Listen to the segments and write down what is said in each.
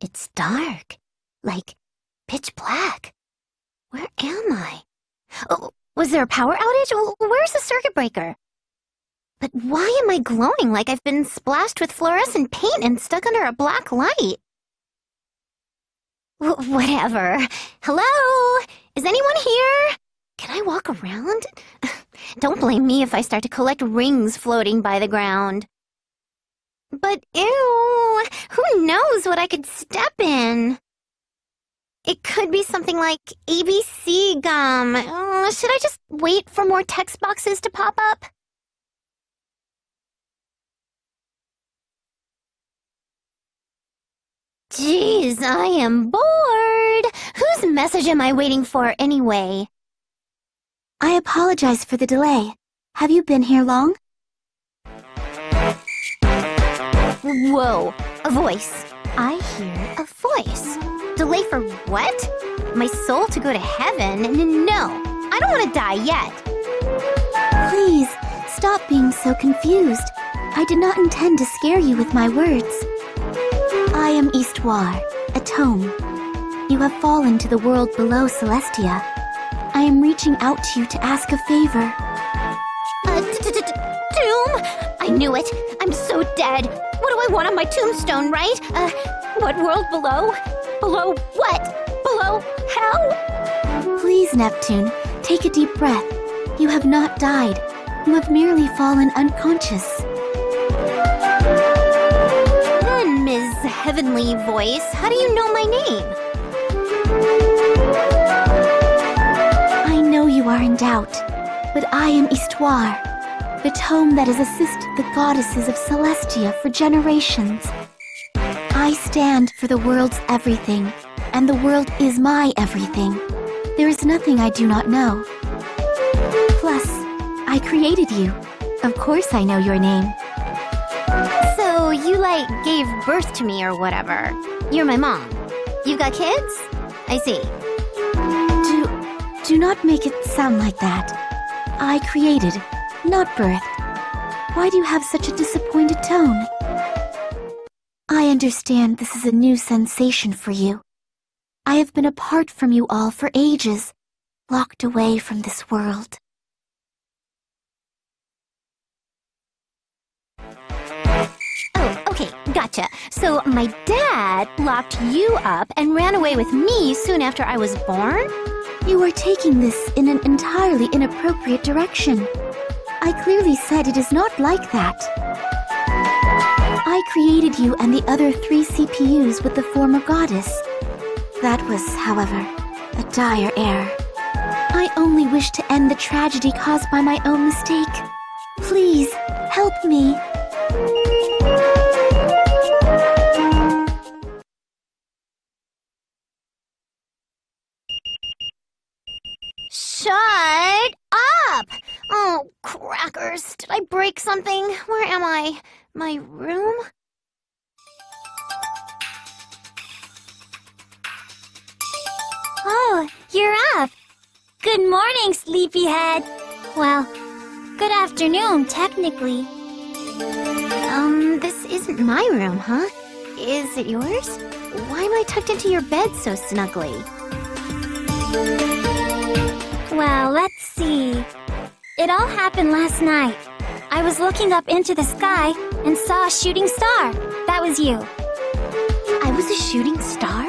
It's dark. Like, pitch black. Where am I? Oh, was there a power outage? Where's the circuit breaker? But why am I glowing like I've been splashed with fluorescent paint and stuck under a black light? Whatever. Hello? Is anyone here? Can I walk around? Don't blame me if I start to collect rings floating by the ground. But ew, who knows what I could step in? It could be something like ABC gum. Should I just wait for more text boxes to pop up? Jeez, I am bored. Whose message am I waiting for anyway? I apologize for the delay. Have you been here long? Whoa, a voice. I hear a voice. Delay for what? My soul to go to heaven? No, I don't want to die yet. Please, stop being so confused. I did not intend to scare you with my words. I am Eastwar, a tome. You have fallen to the world below Celestia. I am reaching out to you to ask a favor. Doom? I knew it. I'm so dead. What do I want on my tombstone, right? What world below? Below what? Below hell? Please, Neptune, take a deep breath. You have not died. You have merely fallen unconscious. Ms. Heavenly Voice, how do you know my name? I know you are in doubt, but I am Histoire, the tome that has assisted the goddesses of Celestia for generations. I stand for the world's everything, and the world is my everything. There is nothing I do not know. Plus, I created you. Of course I know your name. So you, gave birth to me or whatever. You're my mom. You've got kids? I see. Do not make it sound like that. I created, not birthed. Why do you have such a disappointed tone? I understand this is a new sensation for you. I have been apart from you all for ages, locked away from this world. Okay, gotcha. So my dad locked you up and ran away with me soon after I was born? You are taking this in an entirely inappropriate direction. I clearly said it is not like that. I created you and the other 3 CPUs with the former goddess. That was, however, a dire error. I only wish to end the tragedy caused by my own mistake. Please, help me. Shut up! Oh, crackers. Did I break something? Where am I? My room? Oh, you're up. Good morning, sleepyhead. Well, good afternoon, technically. This isn't my room, huh? Is it yours? Why am I tucked into your bed so snugly? Well, let's see. It all happened last night. I was looking up into the sky and saw a shooting star. That was you. I was a shooting star?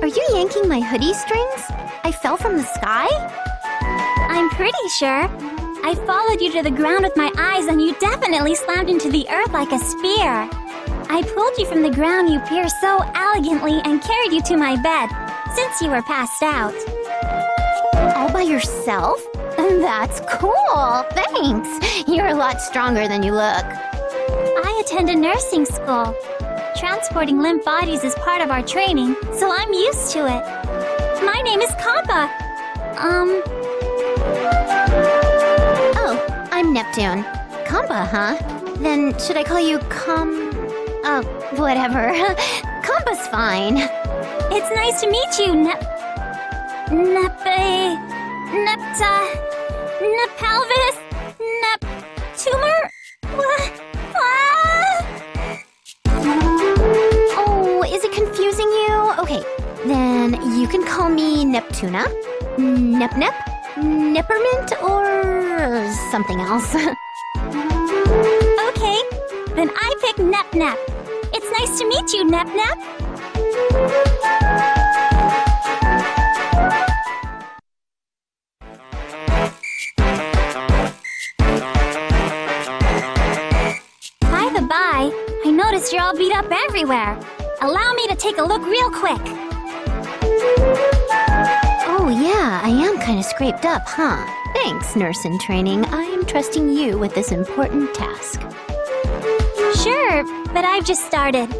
Are you yanking my hoodie strings? I fell from the sky? I'm pretty sure. I followed you to the ground with my eyes and you definitely slammed into the earth like a spear. I pulled you from the ground you pierced so elegantly and carried you to my bed, since you were passed out. All by yourself? That's cool, thanks. You're a lot stronger than you look. I attend a nursing school. Transporting limp bodies is part of our training, so I'm used to it. My name is Kamba. Oh, I'm Neptune. Kamba, huh? Then should I call you whatever. Kamba's fine. It's nice to meet you, Nepelvis? Neptumor? Oh, is it confusing you? me Neptuna, Nep-Nep, Neppermint, or something else. Okay, then I pick Nep-Nep. It's nice to meet you, Nep-Nep. By the by, I noticed you're all beat up everywhere. Allow me to take a look real quick. Oh yeah, I am kind of scraped up, huh? Thanks, nurse in training. I am trusting you with this important task. Sure, but I've just started. And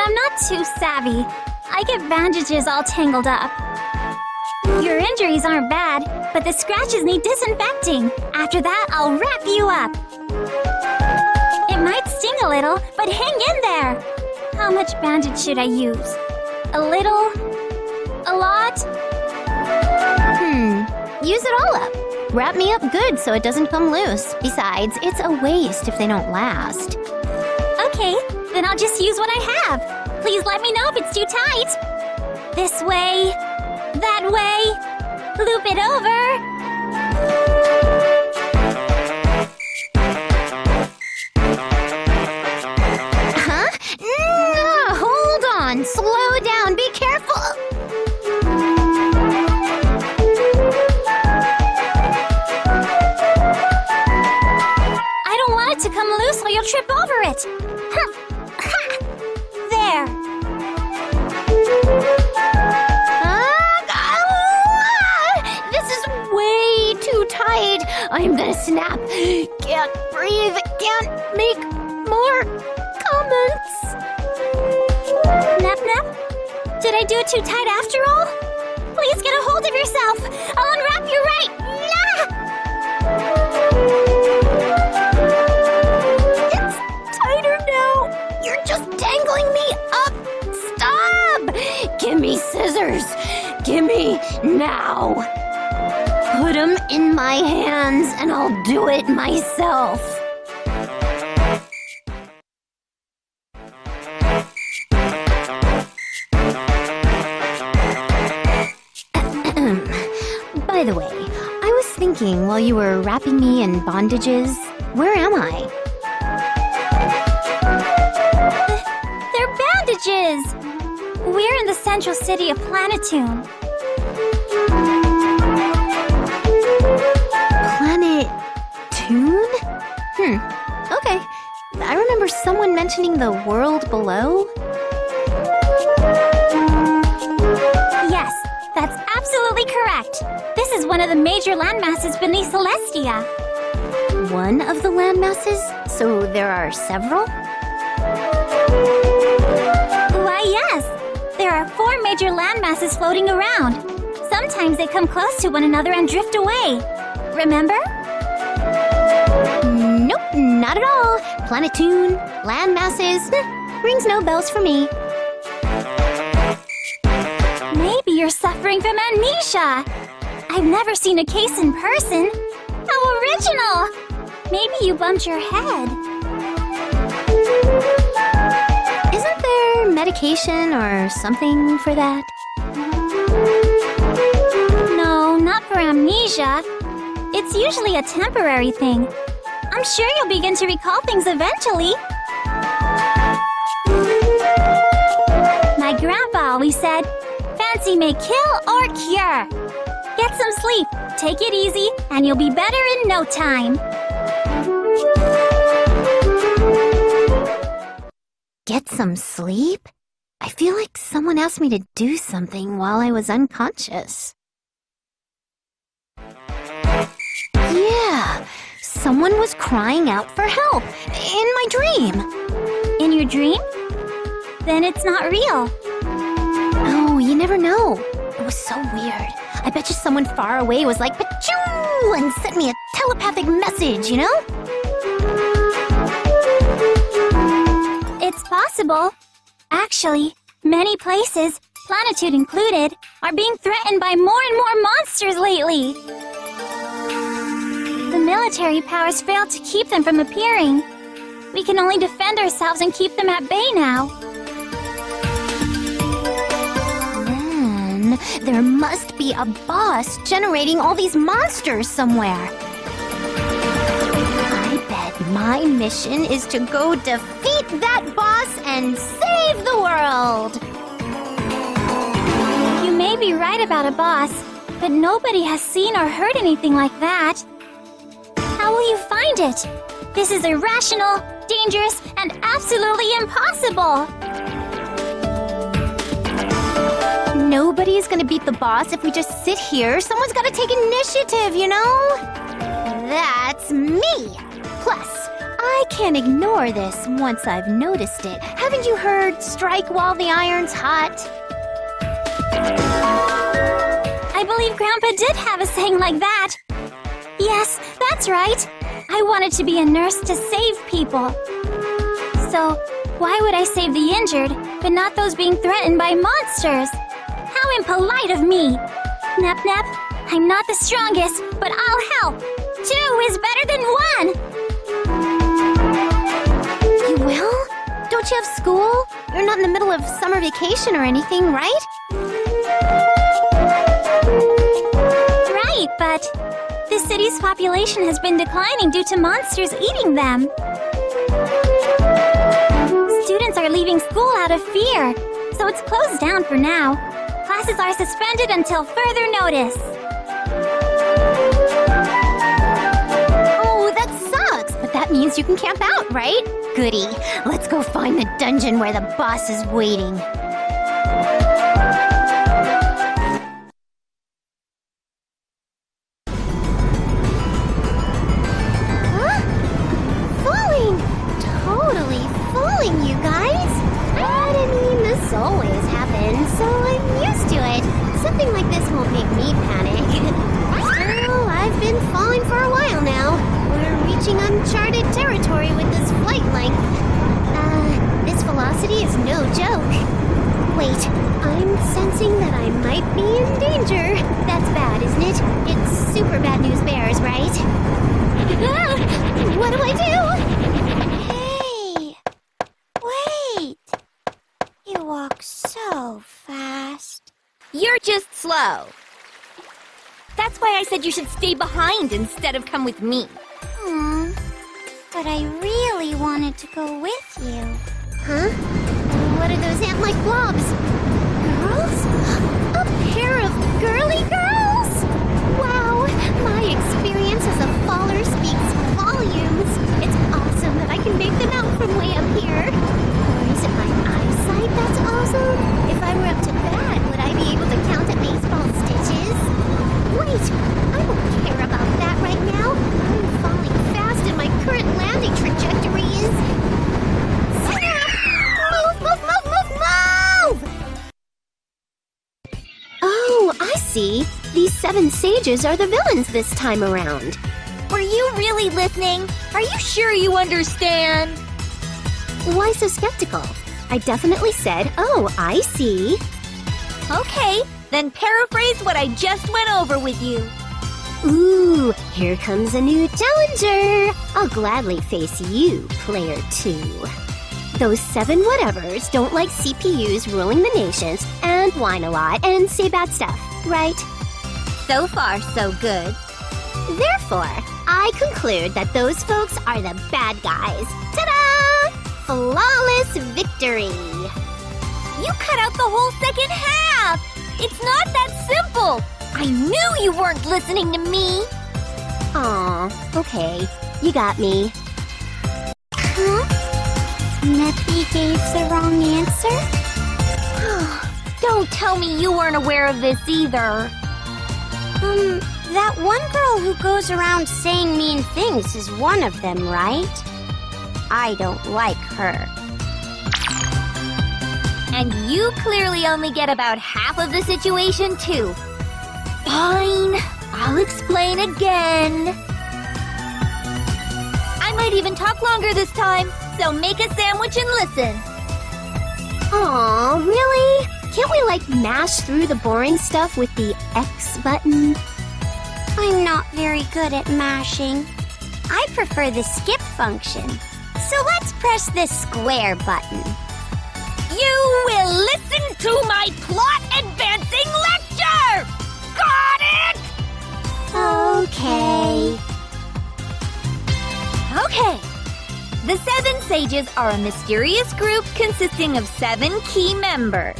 I'm not too savvy. I get bandages all tangled up. Your injuries aren't bad, but the scratches need disinfecting. After that, I'll wrap you up. It might sting a little, but hang in there. How much bandage should I use? A little? A lot? Use it all up. Wrap me up good so it doesn't come loose. Besides, it's a waste if they don't last. Okay, then I'll just use what I have. Please let me know if it's too tight. This way. That way. Loop it over. Slow down, be careful! I don't want it to come loose or you'll trip over it! Huh. Ha! There! This is way too tight! I'm gonna snap! Can't breathe! Can't make more comments! Nep-Nep? Did I do it too tight after all? Please get a hold of yourself! I'll unwrap you right! Nah! It's tighter now! You're just dangling me up! Stop! Give me scissors! Give me now! Put them in my hands and I'll do it myself! By the way, I was thinking while you were wrapping me in bandages, where am I? They're bandages! We're in the central city of Planeptune. Planeptune? Okay. I remember someone mentioning the world below. Yes. That's absolutely correct. This is one of the major landmasses beneath Celestia. One of the landmasses? So there are several? Why, yes. There are 4 major landmasses floating around. Sometimes they come close to one another and drift away. Remember? Nope, not at all. Planetune, landmasses, rings no bells for me. Maybe you're suffering from amnesia. I've never seen a case in person. How original! Maybe you bumped your head. Isn't there medication or something for that? No, not for amnesia. It's usually a temporary thing. I'm sure you'll begin to recall things eventually. My grandpa always said, "Fancy may kill or cure." Get some sleep, take it easy, and you'll be better in no time. Get some sleep? I feel like someone asked me to do something while I was unconscious. Yeah, someone was crying out for help in my dream. In your dream? Then it's not real. Oh, you never know. It was so weird. I bet you someone far away was like, "Pachoo!" and sent me a telepathic message, you know? It's possible. Actually, many places, Planetune included, are being threatened by more and more monsters lately. The military powers failed to keep them from appearing. We can only defend ourselves and keep them at bay now. Neptune, there must be a boss generating all these monsters somewhere. I bet my mission is to go defeat that boss and save the world! You may be right about a boss, but nobody has seen or heard anything like that. How will you find it? This is irrational, dangerous, and absolutely impossible! Nobody's gonna beat the boss if we just sit here. Someone's gotta take initiative, you know? That's me! Plus, I can't ignore this once I've noticed it. Haven't you heard strike while the iron's hot? I believe Grandpa did have a saying like that. Yes, that's right. I wanted to be a nurse to save people. So, why would I save the injured, but not those being threatened by monsters? How impolite of me! Nep, I'm not the strongest, but I'll help! 2 is better than 1! You will? Don't you have school? You're not in the middle of summer vacation or anything, right? Right, but... the city's population has been declining due to monsters eating them. Students are leaving school out of fear, so it's closed down for now. Classes are suspended until further notice. Oh, that sucks, but that means you can camp out, right? Goody. Let's go find the dungeon where the boss is waiting. You should stay behind instead of come with me. But I really wanted to go with you. Huh? What are those ant-like blobs? Girls? A pair of girly girls? Wow, my experience as a faller speaks volumes. It's awesome that I can make them out from way up here. Or is it my eyesight that's awesome? If I were up to bat, would I be able to count at baseball stitches? Wait! I don't care about that right now. I'm falling fast and my current landing trajectory is... Snap! Move! Oh, I see. These 7 sages are the villains this time around. Were you really listening? Are you sure you understand? Why so skeptical? I definitely said, oh, I see. Okay, then paraphrase what I just went over with you. Ooh, here comes a new challenger! I'll gladly face you, player 2. Those 7 whatevers don't like CPUs ruling the nations and whine a lot and say bad stuff, right? So far, so good. Therefore, I conclude that those folks are the bad guys. Ta-da! Flawless victory! You cut out the whole second half! It's not that simple! I knew you weren't listening to me! Aw, okay. You got me. Huh? Nephi gave the wrong answer? Don't tell me you weren't aware of this either. That one girl who goes around saying mean things is one of them, right? I don't like her. And you clearly only get about half of the situation, too. Fine, I'll explain again. I might even talk longer this time, so make a sandwich and listen. Aw, really? Can't we, like, mash through the boring stuff with the X button? I'm not very good at mashing. I prefer the skip function. So let's press the square button. You will listen to my plot-advancing lecture! go! Got it! Okay. Okay. The Seven Sages are a mysterious group consisting of 7 key members.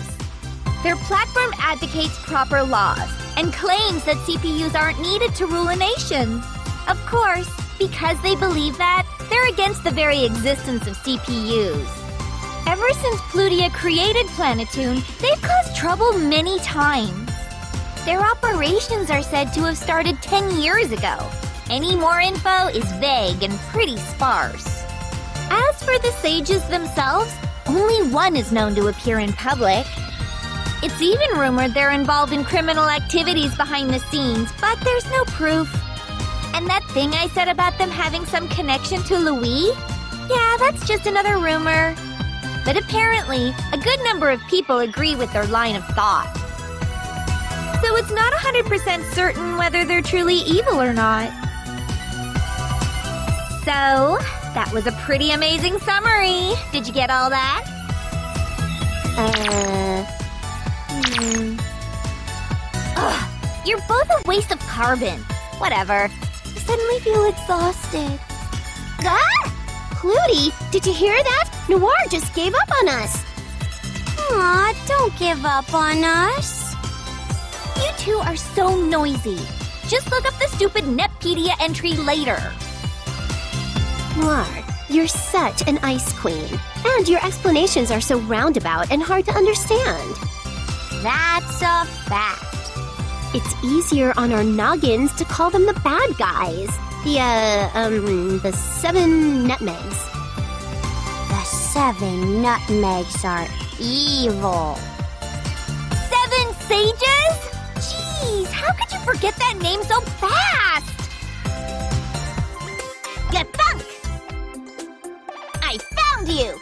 Their platform advocates proper laws and claims that CPUs aren't needed to rule a nation. Of course, because they believe that, they're against the very existence of CPUs. Ever since Plutia created Planeptune, they've caused trouble many times. Their operations are said to have started 10 years ago. Any more info is vague and pretty sparse. As for the sages themselves, only one is known to appear in public. It's even rumored they're involved in criminal activities behind the scenes, but there's no proof. And that thing I said about them having some connection to Louis? Yeah, that's just another rumor. But apparently, a good number of people agree with their line of thought. So it's not 100% certain whether they're truly evil or not. So, that was a pretty amazing summary. Did you get all that? Ugh, you're both a waste of carbon. Whatever. I suddenly feel exhausted. Ah! Plutie, did you hear that? Noire just gave up on us. Aw, don't give up on us. You two are so noisy. Just look up the stupid Netpedia entry later. Noire, you're such an ice queen. And your explanations are so roundabout and hard to understand. That's a fact. It's easier on our noggins to call them the bad guys. The 7 nutmegs. The 7 nutmegs are evil. 7 sages? Jeez, how could you forget that name so fast? Gepunk! I found you!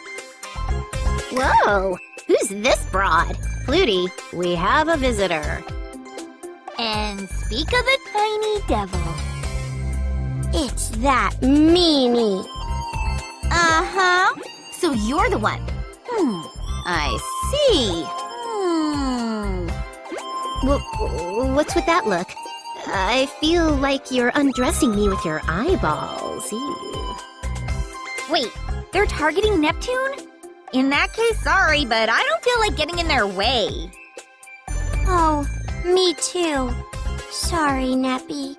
Whoa, who's this broad? Plutie, we have a visitor. And speak of the tiny devil. It's that Mimi. Uh-huh. So you're the one. I see. What's with that look? I feel like you're undressing me with your eyeballs. Ew. Wait, they're targeting Neptune? In that case, sorry, but I don't feel like getting in their way. Oh, me too. Sorry, Neppy.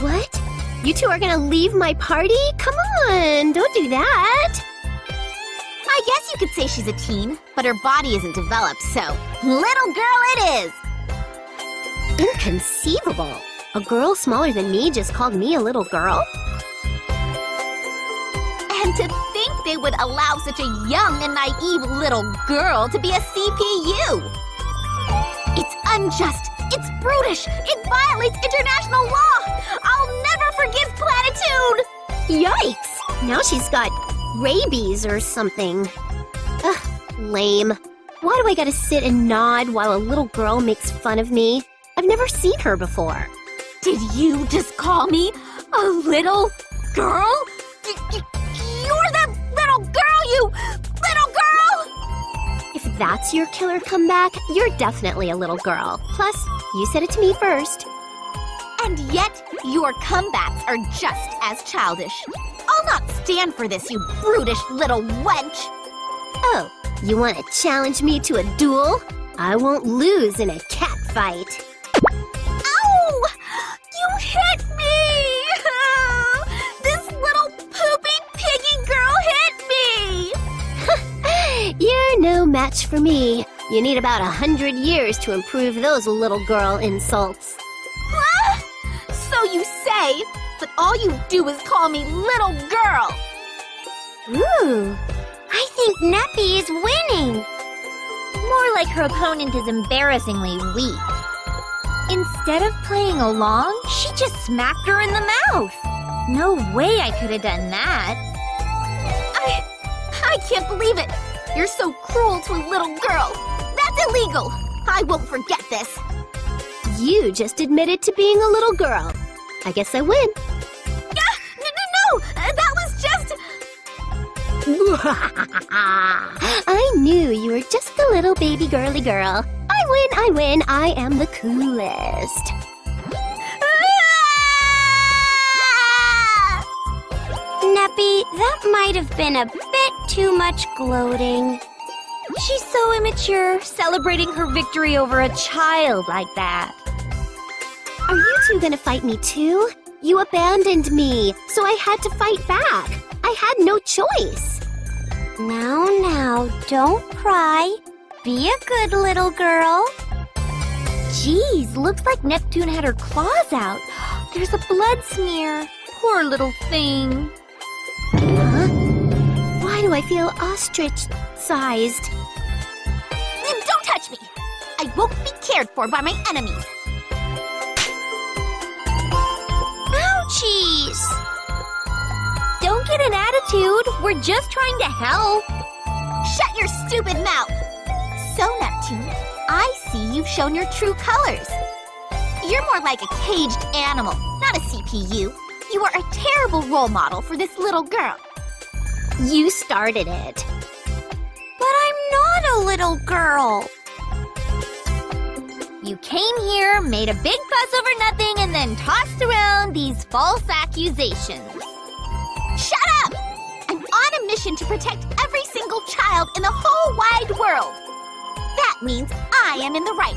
What? You two are gonna leave my party? Come on, don't do that! I guess you could say she's a teen, but her body isn't developed, so little girl it is! Inconceivable! A girl smaller than me just called me a little girl? And to think they would allow such a young and naive little girl to be a CPU! It's unjust! It's brutish! It violates international law! I'll never forgive Planeptune! Yikes! Now she's got rabies or something. Ugh, lame. Why do I gotta sit and nod while a little girl makes fun of me? I've never seen her before. Did you just call me a little girl? You're that little girl, you little girl! If that's your killer comeback, you're definitely a little girl. Plus, you said it to me first. And yet, your comebacks are just as childish. I'll not stand for this, you brutish little wench! Oh, you want to challenge me to a duel? I won't lose in a cat fight. Ow! You hit me! This little poopy piggy girl hit me! You're no match for me. You need about 100 years to improve those little girl insults. You say, but all you do is call me little girl. Ooh, I think Neppy is winning. More like her opponent is embarrassingly weak. Instead of playing along, she just smacked her in the mouth. No way I could have done that. I can't believe it. You're so cruel to a little girl. That's illegal. I won't forget this. You just admitted to being a little girl. I guess I win. Ah, no! That was just... I knew you were just a little baby girly girl. I I win. I am the coolest. Ah! Neppy, that might have been a bit too much gloating. She's so immature, celebrating her victory over a child like that. Are you two gonna fight me too? You abandoned me, so I had to fight back. I had no choice. Now, don't cry. Be a good little girl. Jeez, looks like Neptune had her claws out. There's a blood smear. Poor little thing. Huh? Why do I feel ostrich-sized? Don't touch me. I won't be cared for by my enemies. Ouchies. Don't get an attitude. We're just trying to help. Shut your stupid mouth. So, Neptune, I see you've shown your true colors. You're more like a caged animal, not a CPU. You are a terrible role model for this little girl. You started it. But I'm not a little girl. You came here, made a big fuss over nothing, and then tossed around these false accusations. Shut up! I'm on a mission to protect every single child in the whole wide world. That means I am in the right.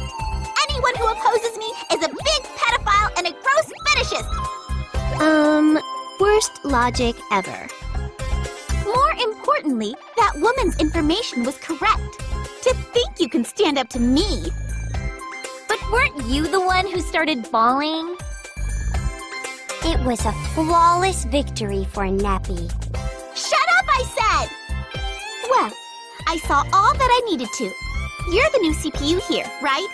Anyone who opposes me is a big pedophile and a gross fetishist. Worst logic ever. More importantly, that woman's information was correct. To think you can stand up to me. But weren't you the one who started bawling? It was a flawless victory for Nappy. Shut up, I said! Well, I saw all that I needed to. You're the new CPU here, right?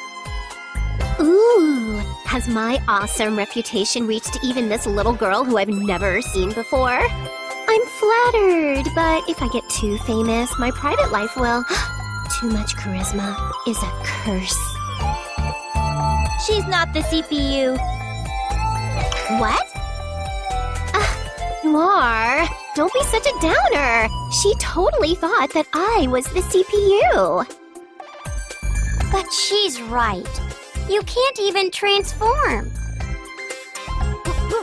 Ooh, has my awesome reputation reached even this little girl who I've never seen before? I'm flattered, but if I get too famous, my private life will... Too much charisma is a curse. She's not the CPU. What? Noire, don't be such a downer. She totally thought that I was the CPU. But she's right. You can't even transform.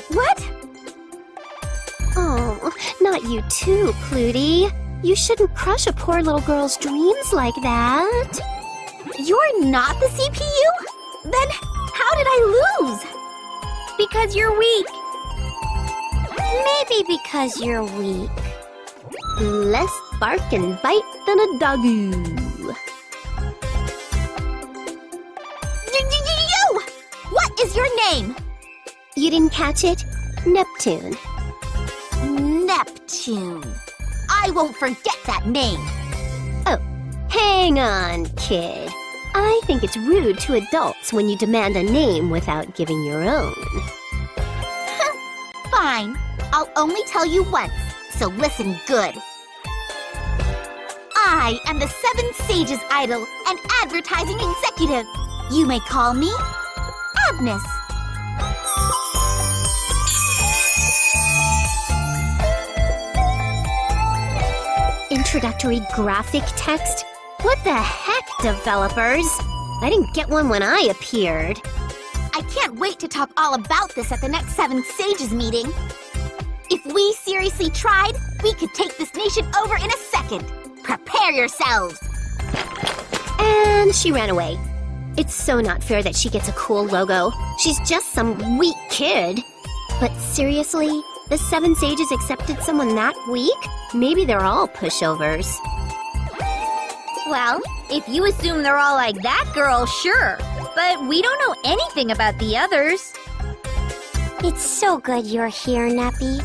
What? Oh, not you too, Plutie. You shouldn't crush a poor little girl's dreams like that. You're not the CPU? Then how did I lose? Because you're weak. Maybe because you're weak. Less bark and bite than a doggo. You! What is your name? You didn't catch it? Neptune. Neptune. I won't forget that name. Oh, hang on, kid. I think it's rude to adults when you demand a name without giving your own. Fine. I'll only tell you once, so listen good. I am the Seven Sages Idol and Advertising Executive. You may call me Agnes. Introductory graphic text? What the heck, developers? I didn't get one when I appeared. I can't wait to talk all about this at the next Seven Sages meeting. If we seriously tried, we could take this nation over in a second. Prepare yourselves! And she ran away. It's so not fair that she gets a cool logo. She's just some weak kid. But seriously, the Seven Sages accepted someone that weak? Maybe they're all pushovers. Well, if you assume they're all like that girl, sure. But we don't know anything about the others. It's so good you're here, Nappy.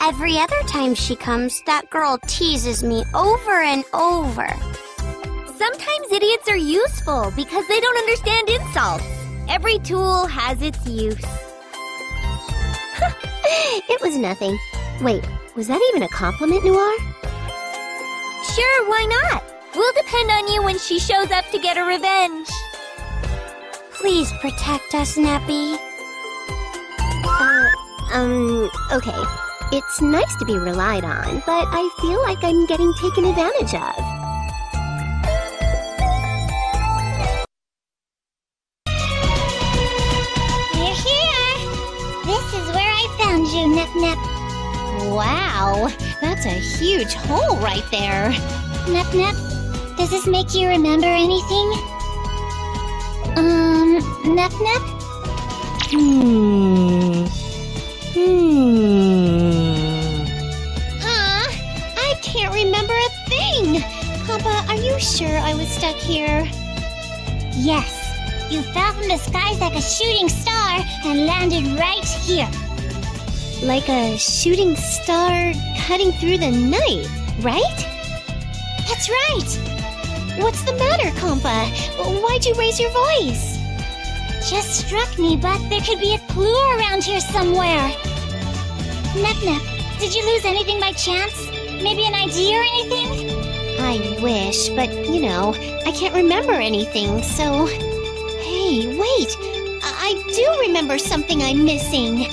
Every other time she comes, that girl teases me over and over. Sometimes idiots are useful because they don't understand insults. Every tool has its use. It was nothing. Wait, was that even a compliment, Noire? Sure, why not? We'll depend on you when she shows up to get her revenge. Please protect us, Nappy. Okay. It's nice to be relied on, but I feel like I'm getting taken advantage of. Wow! That's a huge hole right there! Nep-Nep, does this make you remember anything? Nep-Nep? I can't remember a thing! Kamba, are you sure I was stuck here? Yes. You fell from the skies like a shooting star and landed right here. Like a shooting star cutting through the night, right? That's right! What's the matter, Kamba? Why'd you raise your voice? Just struck me, but there could be a clue around here somewhere. Nep-Nep, did you lose anything by chance? Maybe an idea or anything? I wish, but, you know, I can't remember anything, so... Hey, wait! I do remember something I'm missing!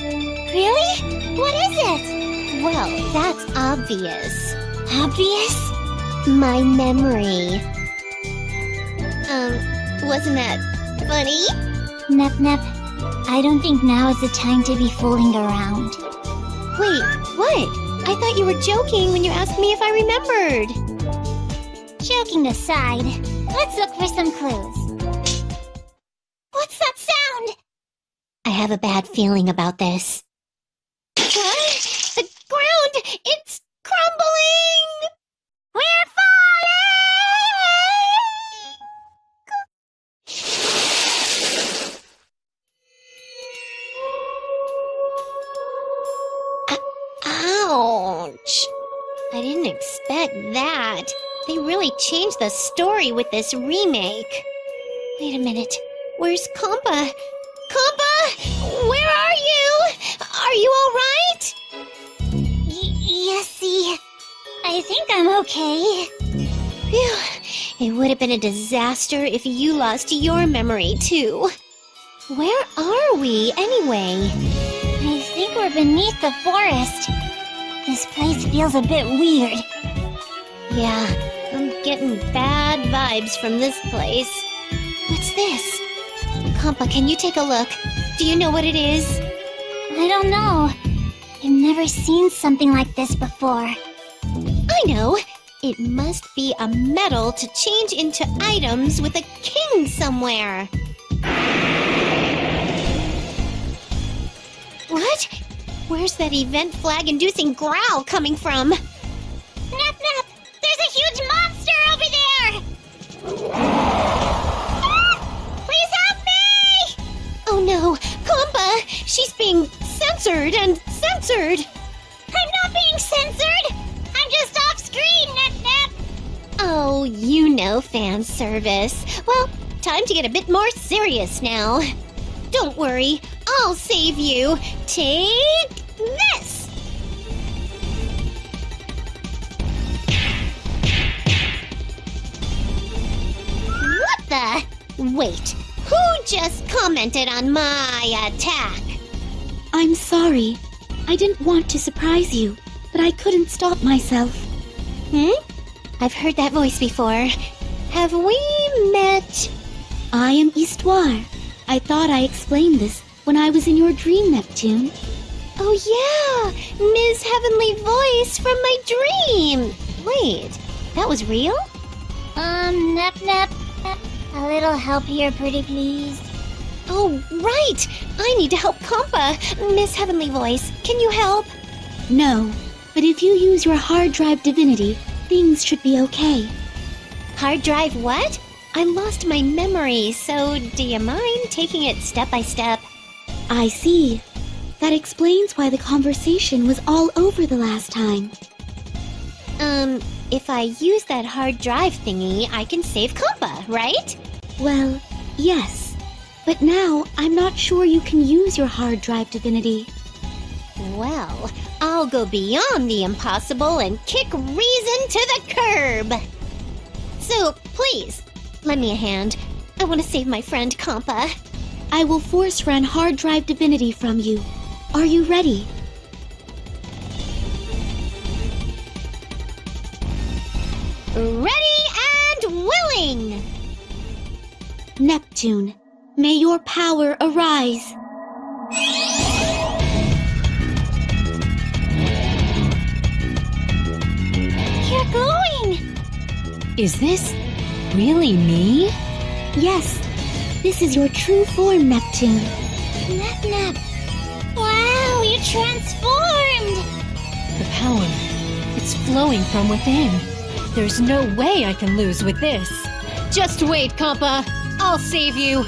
Really? What is it? Well, that's obvious. Obvious? My memory. Wasn't that funny? Nep-Nep, I don't think now is the time to be fooling around. Wait, what? I thought you were joking when you asked me if I remembered! Joking aside, let's look for some clues. What's that sound? I have a bad feeling about this. The ground! It's crumbling! We're falling! Ouch! I didn't expect that. They really changed the story with this remake. Wait a minute. Where's Kamba? Kamba! Where are you? Are you alright? Yes, I think I'm okay. Phew. It would have been a disaster if you lost your memory, too. Where are we, anyway? I think we're beneath the forest. This place feels a bit weird. Yeah, I'm getting bad vibes from this place. What's this? Kamba, can you take a look? Do you know what it is? I don't know. I've never seen something like this before. I know. It must be a metal to change into items with a king somewhere. What? Where's that event flag-inducing growl coming from? Nep-Nep! There's a huge monster over there! Oh no, Kamba! She's being censored and censored! I'm not being censored! I'm just off screen, Nep-Nep! Oh, you know fan service. Well, time to get a bit more serious now. Don't worry, I'll save you. Take this! What the? Wait. Who just commented on my attack? I'm sorry. I didn't want to surprise you, but I couldn't stop myself. I've heard that voice before. Have we met? I am Eastwar. I thought I explained this when I was in your dream, Neptune. Oh yeah! Ms. Heavenly Voice from my dream! Wait, that was real? Nep-Nep. A little help here, pretty please. Oh, right! I need to help Kamba! Miss Heavenly Voice, can you help? No, but if you use your hard drive divinity, things should be okay. Hard drive what? I lost my memory, so do you mind taking it step by step? I see. That explains why the conversation was all over the last time. If I use that hard drive thingy, I can save Kamba, right? Well, yes. But now, I'm not sure you can use your hard drive divinity. Well, I'll go beyond the impossible and kick reason to the curb! So, please, lend me a hand. I want to save my friend Kamba. I will force run hard drive divinity from you. Are you ready? Ready and willing! Neptune, may your power arise! glowing! Is this really me? Yes, this is your true form, Neptune. Nep. Wow, you transformed! The power, it's flowing from within. There's no way I can lose with this. Just wait, Kamba. I'll save you.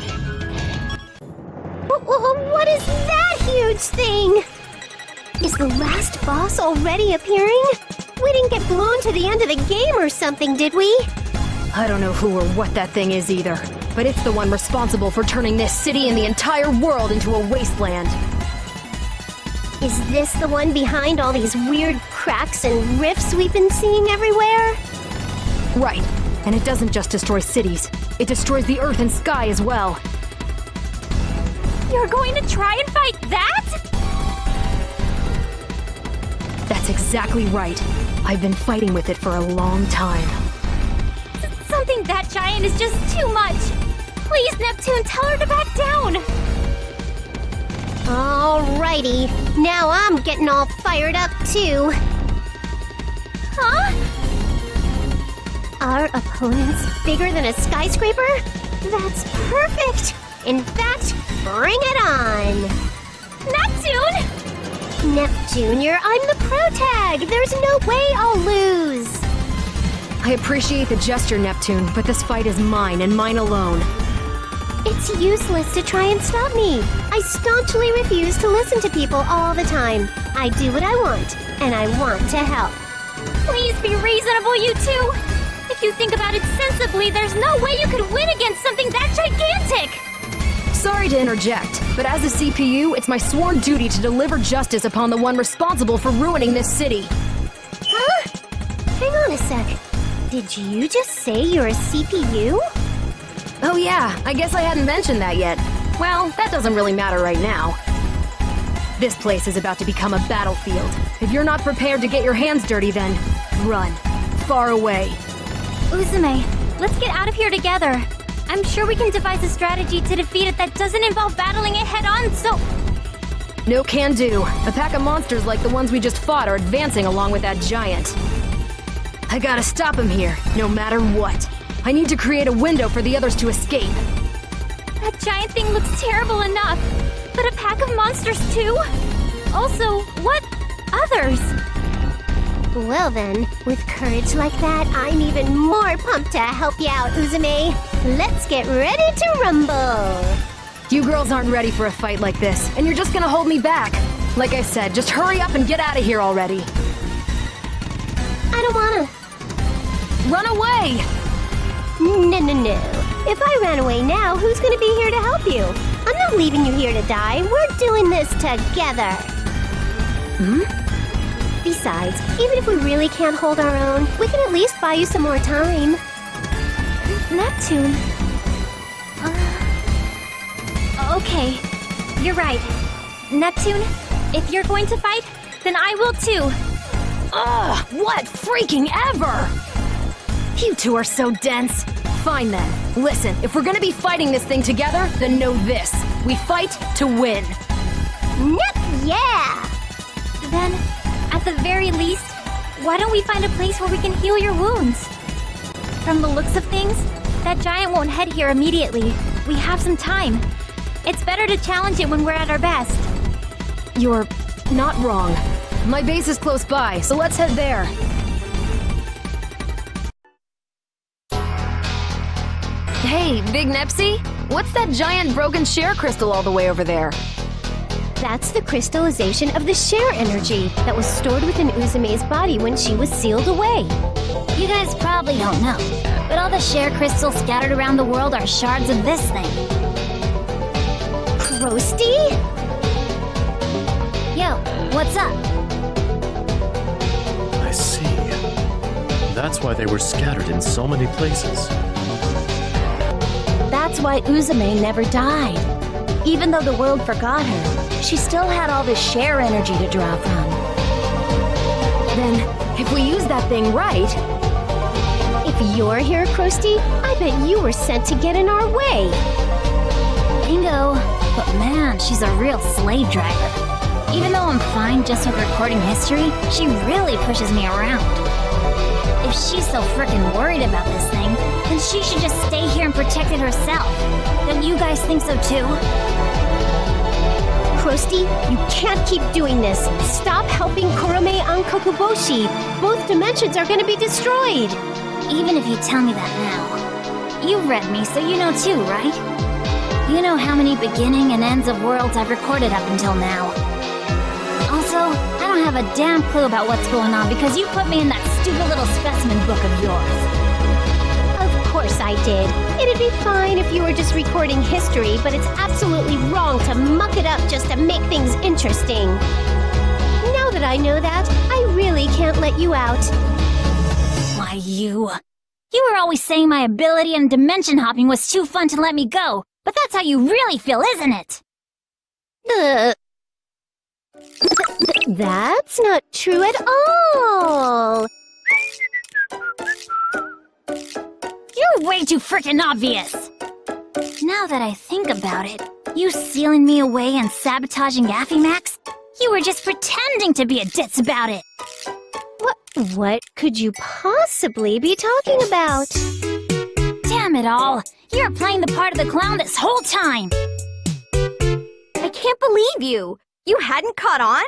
What is that huge thing? Is the last boss already appearing? We didn't get blown to the end of the game or something, did we? I don't know who or what that thing is either, but it's the one responsible for turning this city and the entire world into a wasteland. Is this the one behind all these weird cracks and rifts we've been seeing everywhere? Right, and it doesn't just destroy cities, it destroys the earth and sky as well. You're going to try and fight that? That's exactly right. I've been fighting with it for a long time. Something that giant is just too much. Please, Neptune, tell her to back down. Alrighty. Now I'm getting all fired up, too. Huh? Our opponent's bigger than a skyscraper? That's perfect. In fact, bring it on. Neptune! Nepjunior, I'm the pro tag! There's no way I'll lose! I appreciate the gesture, Neptune, but this fight is mine and mine alone. It's useless to try and stop me. I staunchly refuse to listen to people all the time. I do what I want, and I want to help. Please be reasonable, you two! If you think about it sensibly, there's no way you could win against something that gigantic! Sorry to interject, but as a CPU, it's my sworn duty to deliver justice upon the one responsible for ruining this city. Huh? Hang on a sec. Did you just say you're a CPU? Oh yeah, I guess I hadn't mentioned that yet. Well, that doesn't really matter right now. This place is about to become a battlefield. If you're not prepared to get your hands dirty, then run. Far away. Uzume, let's get out of here together. I'm sure we can devise a strategy to defeat it that doesn't involve battling it head-on, so... No can do. A pack of monsters like the ones we just fought are advancing along with that giant. I gotta stop him here, no matter what. I need to create a window for the others to escape. That giant thing looks terrible enough, but a pack of monsters too? Also, what others? Well then, with courage like that, I'm even more pumped to help you out, Uzume. Let's get ready to rumble! You girls aren't ready for a fight like this, and you're just gonna hold me back. Like I said, just hurry up and get out of here already. I don't wanna... Run away! No. If I ran away now, who's gonna be here to help you? I'm not leaving you here to die. We're doing this together. Hmm? Besides, even if we really can't hold our own, we can at least buy you some more time. Neptune... Okay, you're right. Neptune, if you're going to fight, then I will too. What freaking ever! You two are so dense. Fine then, listen, if we're gonna be fighting this thing together, then know this. We fight to win. Yeah! Then... At the very least, why don't we find a place where we can heal your wounds? From the looks of things, that giant won't head here immediately. We have some time. It's better to challenge it when we're at our best. You're not wrong. My base is close by, so let's head there. Hey, Big Nepsy, what's that giant broken share crystal all the way over there? That's the crystallization of the share energy that was stored within Uzume's body when she was sealed away. You guys probably don't know, but all the share crystals scattered around the world are shards of this thing. Krusty? Yo, what's up? I see. That's why they were scattered in so many places. That's why Uzume never died. Even though the world forgot her, she still had all this share energy to draw from. Then, if we use that thing right... If you're here, Krusty, I bet you were sent to get in our way. Bingo. But man, she's a real slave driver. Even though I'm fine just with recording history, she really pushes me around. If she's so frickin' worried about this thing, then she should just stay here and protect it herself. Don't you guys think so too? Krusty, you can't keep doing this. Stop helping Kurome Ankokuboshi. Both dimensions are gonna be destroyed. Even if you tell me that now. You've read me, so you know too, right? You know how many beginning and ends of worlds I've recorded up until now. Also, I don't have a damn clue about what's going on because you put me in that stupid little specimen book of yours. Of course I did. It'd be fine if you were just recording history, but it's absolutely wrong to muck it up just to make things interesting. Now that I know that, I really can't let you out. Why, you were always saying my ability and dimension hopping was too fun to let me go, but that's how you really feel, isn't it? That's not true at all. You're way too frickin' obvious! Now that I think about it, you sealing me away and sabotaging Affimax? You were just pretending to be a ditz about it! What could you possibly be talking about? Damn it all! You're playing the part of the clown this whole time! I can't believe you! You hadn't caught on?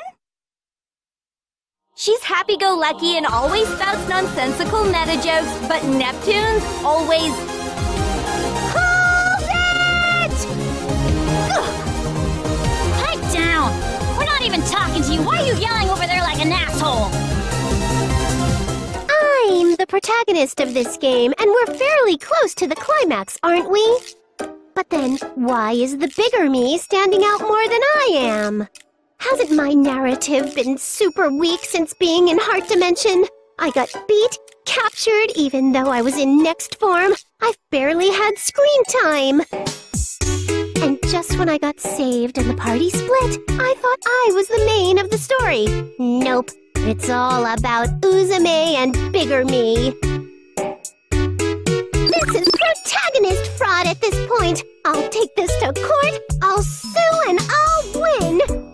She's happy-go-lucky and always spouts nonsensical meta-jokes, but Neptune's always... Hold it! Ugh. Pipe down! We're not even talking to you! Why are you yelling over there like an asshole? I'm the protagonist of this game, and we're fairly close to the climax, aren't we? But then, why is the bigger me standing out more than I am? Hasn't my narrative been super weak since being in Heart Dimension? I got beat, captured, even though I was in next form. I've barely had screen time. And just when I got saved and the party split, I thought I was the main of the story. Nope, it's all about Uzume and bigger me. This is protagonist fraud at this point. I'll take this to court, I'll sue, and I'll win.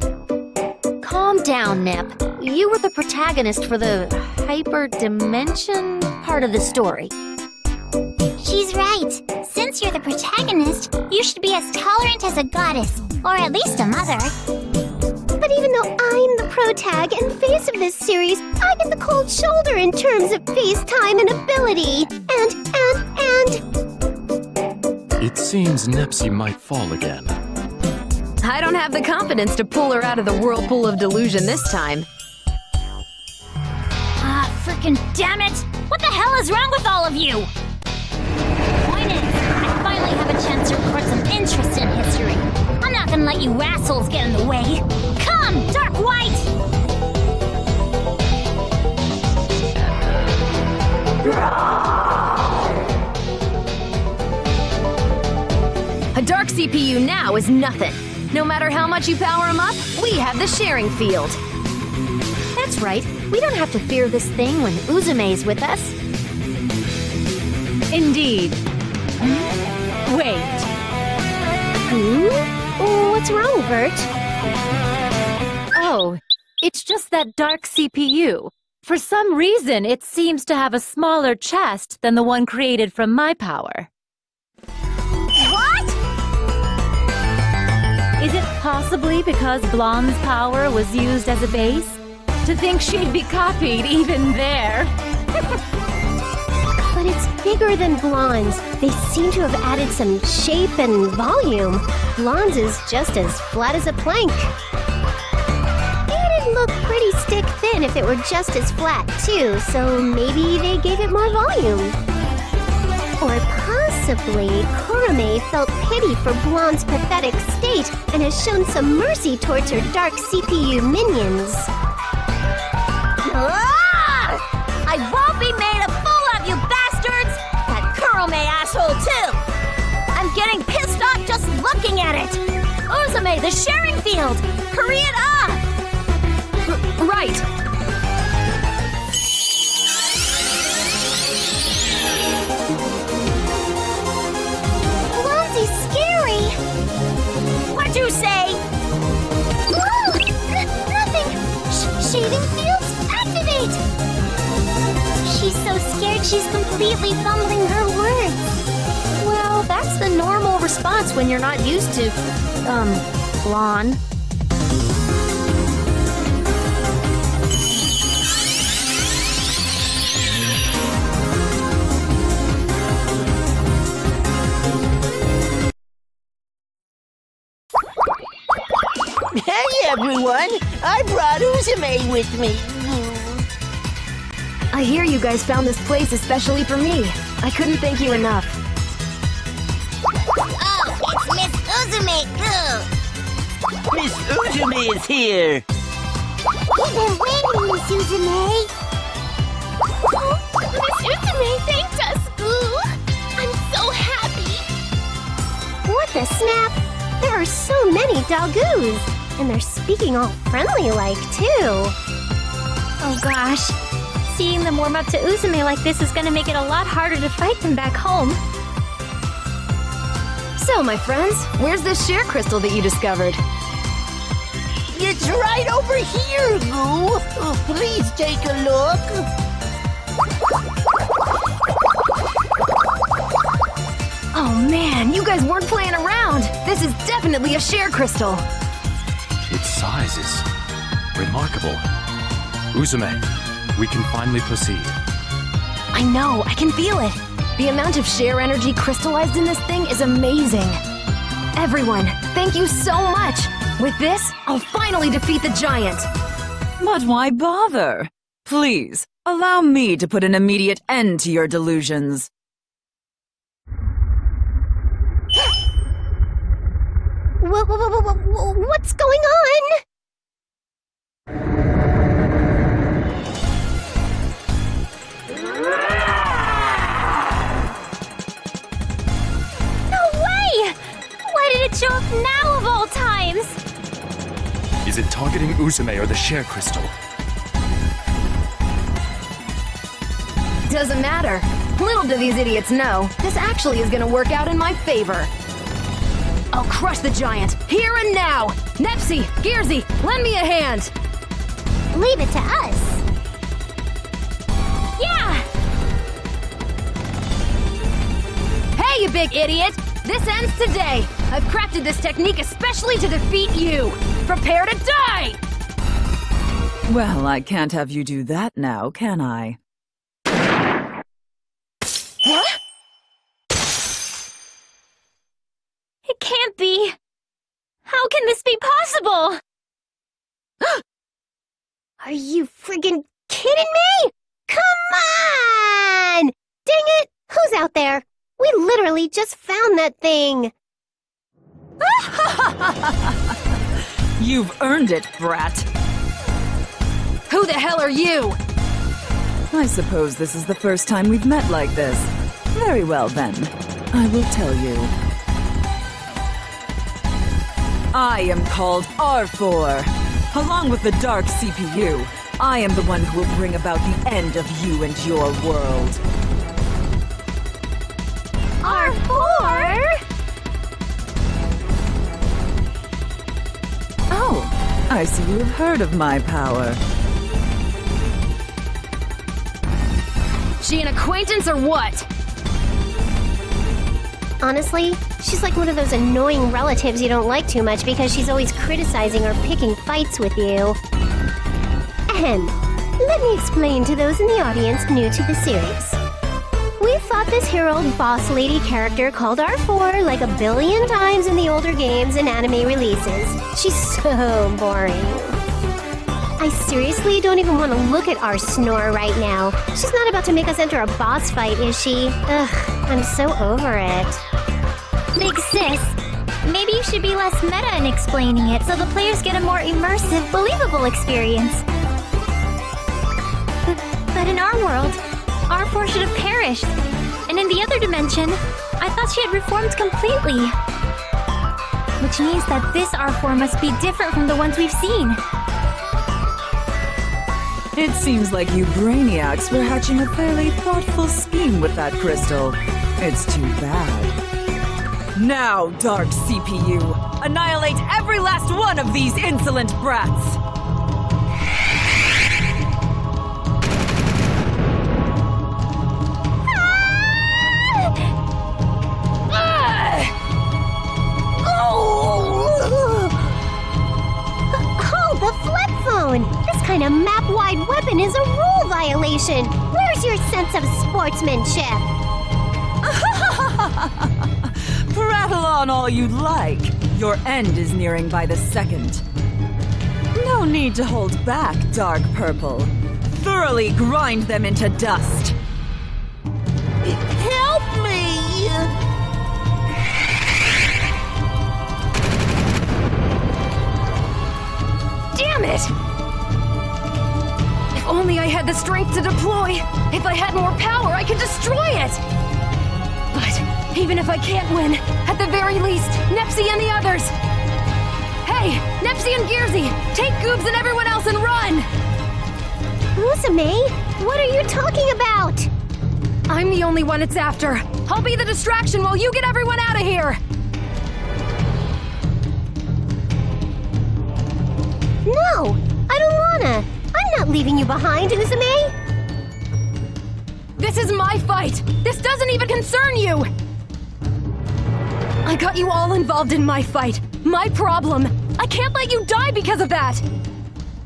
Calm down, Nep. You were the protagonist for the hyperdimension part of the story. She's right. Since you're the protagonist, you should be as tolerant as a goddess, or at least a mother. But even though I'm the protag and face of this series, I get the cold shoulder in terms of face time and ability. And... It seems Nepsy might fall again. I don't have the confidence to pull her out of the whirlpool of delusion this time. Frickin' damn it! What the hell is wrong with all of you? Point is, I finally have a chance to record some interest in history. I'm not gonna let you assholes get in the way. Come, Dark White! A dark CPU now is nothing. No matter how much you power them up, we have the sharing field. That's right, we don't have to fear this thing when Uzume's with us. Indeed. Wait. Who? What's wrong, Vert? Oh, it's just that dark CPU. For some reason, it seems to have a smaller chest than the one created from my power. Is it possibly because Blonde's power was used as a base? To think she'd be copied even there. But it's bigger than Blonde's. They seem to have added some shape and volume. Blonde's is just as flat as a plank. It'd look pretty stick thin if it were just as flat too, so maybe they gave it more volume. Or possibly, Kurome felt pity for Blonde's pathetic state and has shown some mercy towards her dark CPU minions. Ah! I won't be made a fool of, you bastards! That Kurome asshole, too! I'm getting pissed off just looking at it! Uzume, the sharing field! Hurry it up! Right! You say? Whoa! Nothing! Shading fields activate! She She's so scared she's completely fumbling her words. Well, that's the normal response when you're not used to, blonde. Hey everyone, I brought Uzume with me. I hear you guys found this place especially for me. I couldn't thank you enough. Oh, it's Miss Uzume too. Miss Uzume is here. We've been waiting, Miss Uzume. Oh, Miss Uzume thanked us. Ooh, I'm so happy. What the snap? There are so many Dalgoos, and they're speaking all friendly-like, too. Oh gosh, seeing them warm up to Uzume like this is gonna make it a lot harder to fight them back home. So, my friends, where's this sheer crystal that you discovered? It's right over here, Goo! Oh, please take a look. Oh man, you guys weren't playing around! This is definitely a sheer crystal! Its size is remarkable. Uzume, we can finally proceed. I know, I can feel it! The amount of sheer energy crystallized in this thing is amazing. Everyone, thank you so much! With this, I'll finally defeat the giant! But why bother? Please, allow me to put an immediate end to your delusions. What's going on? No way! Why did it show up now of all times? Is it targeting Uzume or the Share Crystal? Doesn't matter. Little do these idiots know, this actually is gonna work out in my favor. I'll crush the giant, here and now! Nepsy, Gearsy, lend me a hand! Leave it to us! Yeah! Hey, you big idiot! This ends today! I've crafted this technique especially to defeat you! Prepare to die! Well, I can't have you do that now, can I? Huh? It can't be! How can this be possible? Are you friggin' kidding me? Come on! Dang it! Who's out there? We literally just found that thing! You've earned it, brat! Who the hell are you? I suppose this is the first time we've met like this. Very well then, I will tell you. I am called Arfoire. Along with the dark CPU, I am the one who will bring about the end of you and your world. Arfoire? Oh, I see you have heard of my power. She an acquaintance or what? Honestly, she's like one of those annoying relatives you don't like too much because she's always criticizing or picking fights with you. Ahem. Let me explain to those in the audience new to the series. We fought this hero-old boss lady character called Arfoire like a billion times in the older games and anime releases. She's so boring. I seriously don't even want to look at Arfoire right now. She's not about to make us enter a boss fight, is she? Ugh, I'm so over it. Big sis, maybe you should be less meta in explaining it so the players get a more immersive, believable experience. But in our world, Arfoire should have perished. And in the other dimension, I thought she had reformed completely. Which means that this Arfoire must be different from the ones we've seen. It seems like you brainiacs were hatching a fairly thoughtful scheme with that crystal. It's too bad. Now, Dark CPU, annihilate every last one of these insolent brats! your sense of sportsmanship. Prattle on all you'd like. Your end is nearing by the second. No need to hold back, Dark Purple. Thoroughly grind them into dust. Help me! Damn it! If only I had the strength to deploy. If I had more power, I could destroy it! But even if I can't win, at the very least, Nepsy and the others! Hey, Nepsy and Gearsy, take Goobs and everyone else and run! Uzume, what are you talking about? I'm the only one it's after. I'll be the distraction while you get everyone out of here! No! I don't wanna! I'm not leaving you behind, Uzume! This is my fight! This doesn't even concern you! I got you all involved in my fight. My problem. I can't let you die because of that!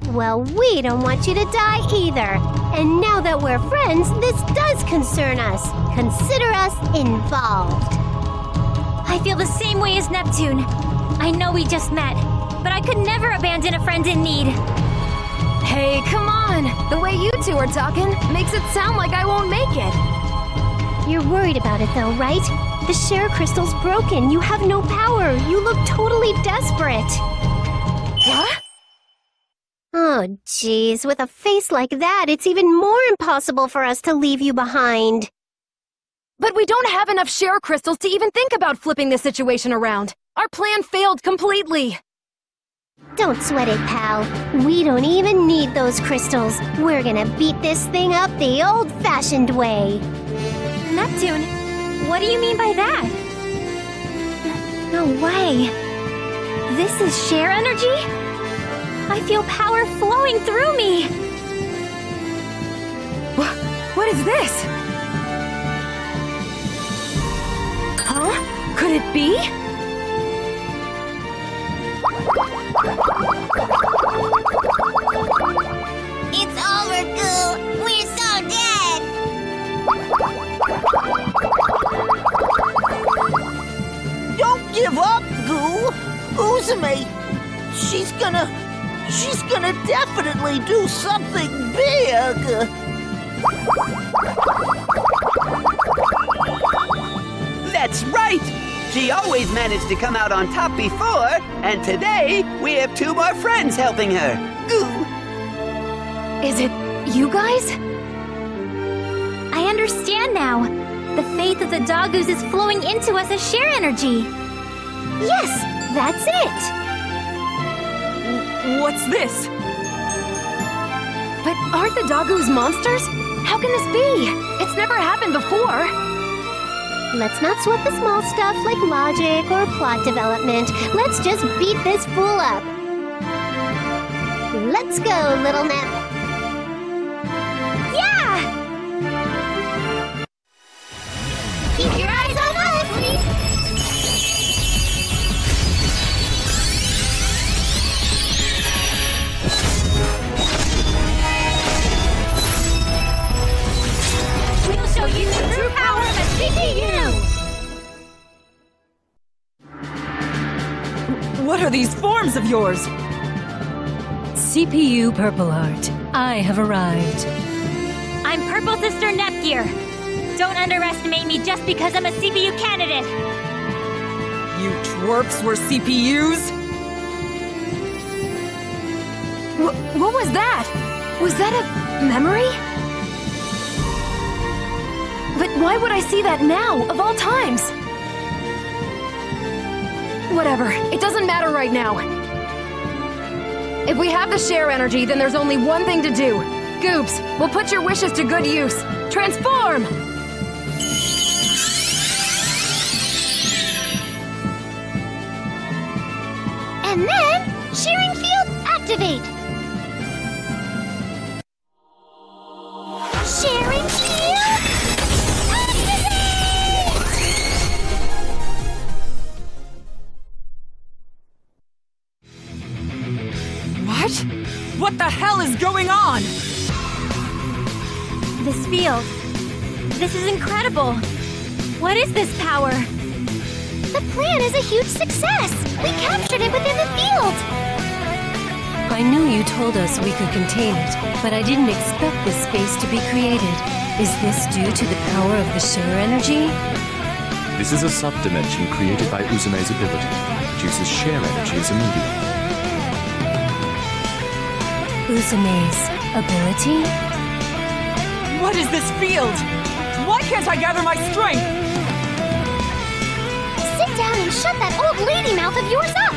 Well, we don't want you to die either. And now that we're friends, this does concern us. Consider us involved. I feel the same way as Neptune. I know we just met, but I could never abandon a friend in need. Hey, come on! The way you two are talking makes it sound like I won't make it. You're worried about it though, right? The share crystal's broken. You have no power. You look totally desperate. What? Oh, jeez, with a face like that, it's even more impossible for us to leave you behind. But we don't have enough share crystals to even think about flipping this situation around. Our plan failed completely. Don't sweat it, pal. We don't even need those crystals. We're gonna beat this thing up the old-fashioned way. Neptune, what do you mean by that? No way. This is share energy? I feel power flowing through me! What is this? Huh? Could it be? It's over, Goo! We're so dead! Don't give up, Goo! Uzume! She's gonna definitely do something big! That's right! She always managed to come out on top before, and today we have two more friends helping her. Ooh! Is it you guys? I understand now. The faith of the Doggoos is flowing into us as share energy. Yes, that's it! What's this? But aren't the Doggoos monsters? How can this be? It's never happened before. Let's not sweat the small stuff like logic or plot development. Let's just beat this fool up. Let's go, little Nep. Yeah! Keep your eyes on us, please! Show you the true power of a CPU! What are these forms of yours? CPU Purple Heart, I have arrived. I'm Purple Sister Nepgear. Don't underestimate me just because I'm a CPU candidate. You twerps were CPUs? What was that? Was that a memory? But why would I see that now, of all times? Whatever, it doesn't matter right now. If we have the share energy, then there's only one thing to do. Goops, we'll put your wishes to good use. Transform! And then, sharing field activate! Sharing field? What the hell is going on? The field. This is incredible. What is this power? The plan is a huge success. We captured it within the field. I knew you told us we could contain it, but I didn't expect this space to be created. Is this due to the power of the sheer energy? This is a sub-dimension created by Uzume's ability. It produces sheer energy as a medium. Uzume's ability? What is this field? Why can't I gather my strength? Sit down and shut that old lady mouth of yours up!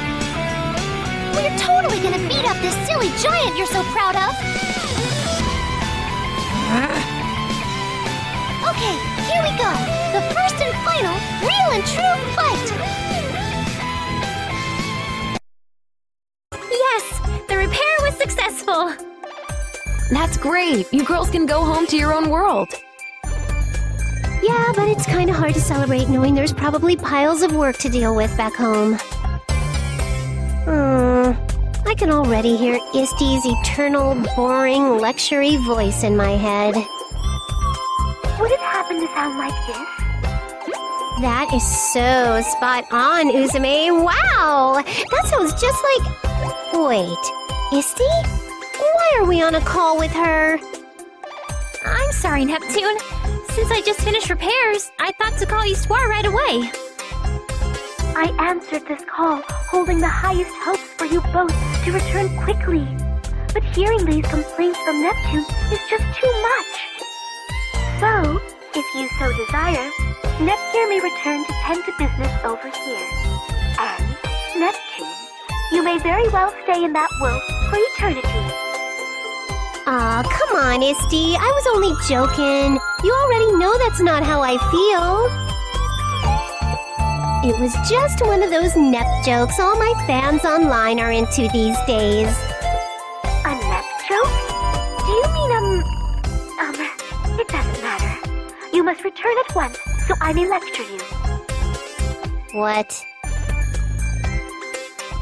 We're totally gonna beat up this silly giant you're so proud of! Okay, here we go! The first and final, real and true fight! Yes! The repair was successful! That's great! You girls can go home to your own world! Yeah, but it's kinda hard to celebrate knowing there's probably piles of work to deal with back home. I can already hear Isti's eternal, boring, lecture-y voice in my head. Would it happen to sound like this? That is so spot on, Uzume. Wow! That sounds just like... Wait, Isti? Why are we on a call with her? I'm sorry, Neptune. Since I just finished repairs, I thought to call Eastwar right away. I answered this call, holding the highest hopes for you both to return quickly. But hearing these complaints from Neptune is just too much. So, if you so desire, Nepgear may return to tend to business over here. And, Neptune, you may very well stay in that world for eternity. Aw, come on, Isti. I was only joking. You already know that's not how I feel. It was just one of those Nep jokes all my fans online are into these days. A Nep joke? Do you mean, it doesn't matter. You must return at once, so I may lecture you. What?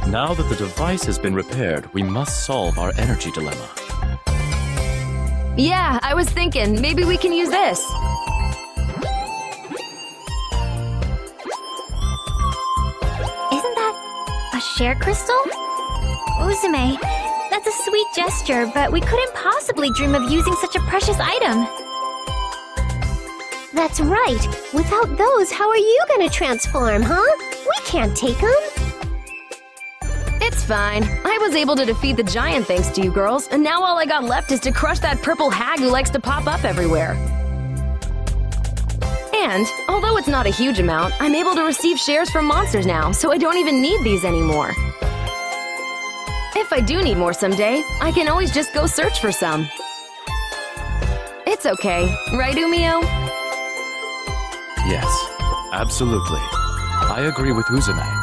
Now that the device has been repaired, we must solve our energy dilemma. Yeah, I was thinking, maybe we can use this. Isn't that a share crystal? Uzume, that's a sweet gesture, but we couldn't possibly dream of using such a precious item. That's right. Without those, how are you gonna transform, huh? We can't take them. It's fine. I was able to defeat the giant thanks to you girls, and now all I got left is to crush that purple hag who likes to pop up everywhere. And, although it's not a huge amount, I'm able to receive shares from monsters now, so I don't even need these anymore. If I do need more someday, I can always just go search for some. It's okay, right, Umio? Yes, absolutely. I agree with Uzume.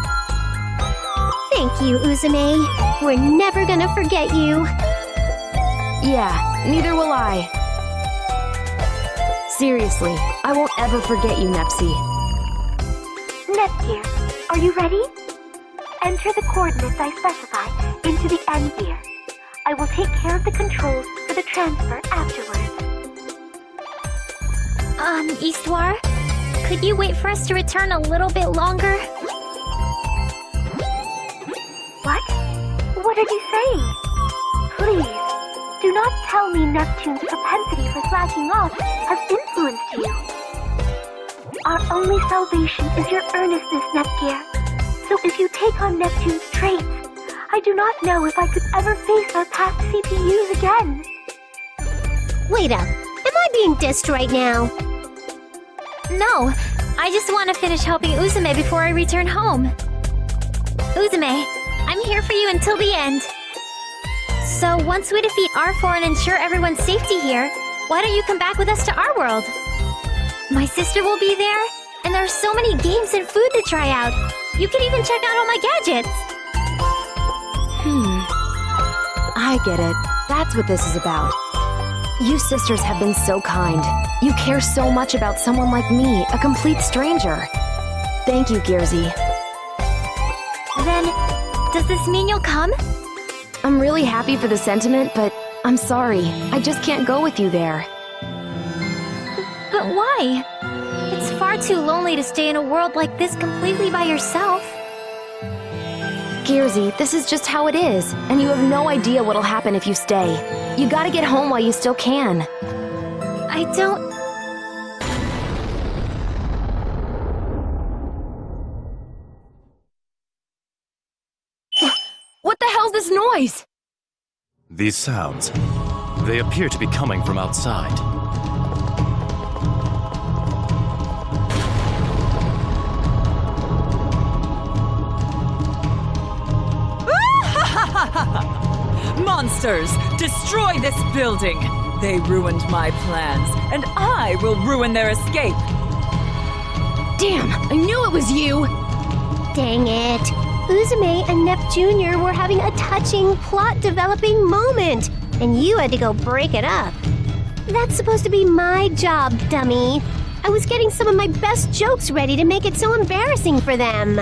Thank you, Uzume. We're never gonna forget you. Yeah, neither will I. Seriously, I won't ever forget you, Nepsy. Nepgear, are you ready? Enter the coordinates I specify into the end gear. I will take care of the controls for the transfer afterwards. Eastwar, could you wait for us to return a little bit longer? What? What are you saying? Please, do not tell me Neptune's propensity for slacking off has influenced you. Our only salvation is your earnestness, Nepgear. So if you take on Neptune's traits, I do not know if I could ever face our past CPUs again. Wait up. Am I being dissed right now? No. I just want to finish helping Uzume before I return home. Uzume, I'm here for you until the end. So once we defeat Arfoire and ensure everyone's safety here, why don't you come back with us to our world? My sister will be there, and there are so many games and food to try out. You can even check out all my gadgets. I get it. That's what this is about. You sisters have been so kind. You care so much about someone like me, a complete stranger. Thank you, Gearsy. Then... does this mean you'll come? I'm really happy for the sentiment, but I'm sorry. I just can't go with you there. But why? It's far too lonely to stay in a world like this completely by yourself. Gearsy, this is just how it is, and you have no idea what'll happen if you stay. You gotta get home while you still can. I don't... What the hell's this noise? These sounds, they appear to be coming from outside. Monsters, destroy this building! They ruined my plans, and I will ruin their escape! Damn, I knew it was you! Dang it. Uzume and Neptune were having a touching, plot-developing moment, and you had to go break it up. That's supposed to be my job, dummy. I was getting some of my best jokes ready to make it so embarrassing for them.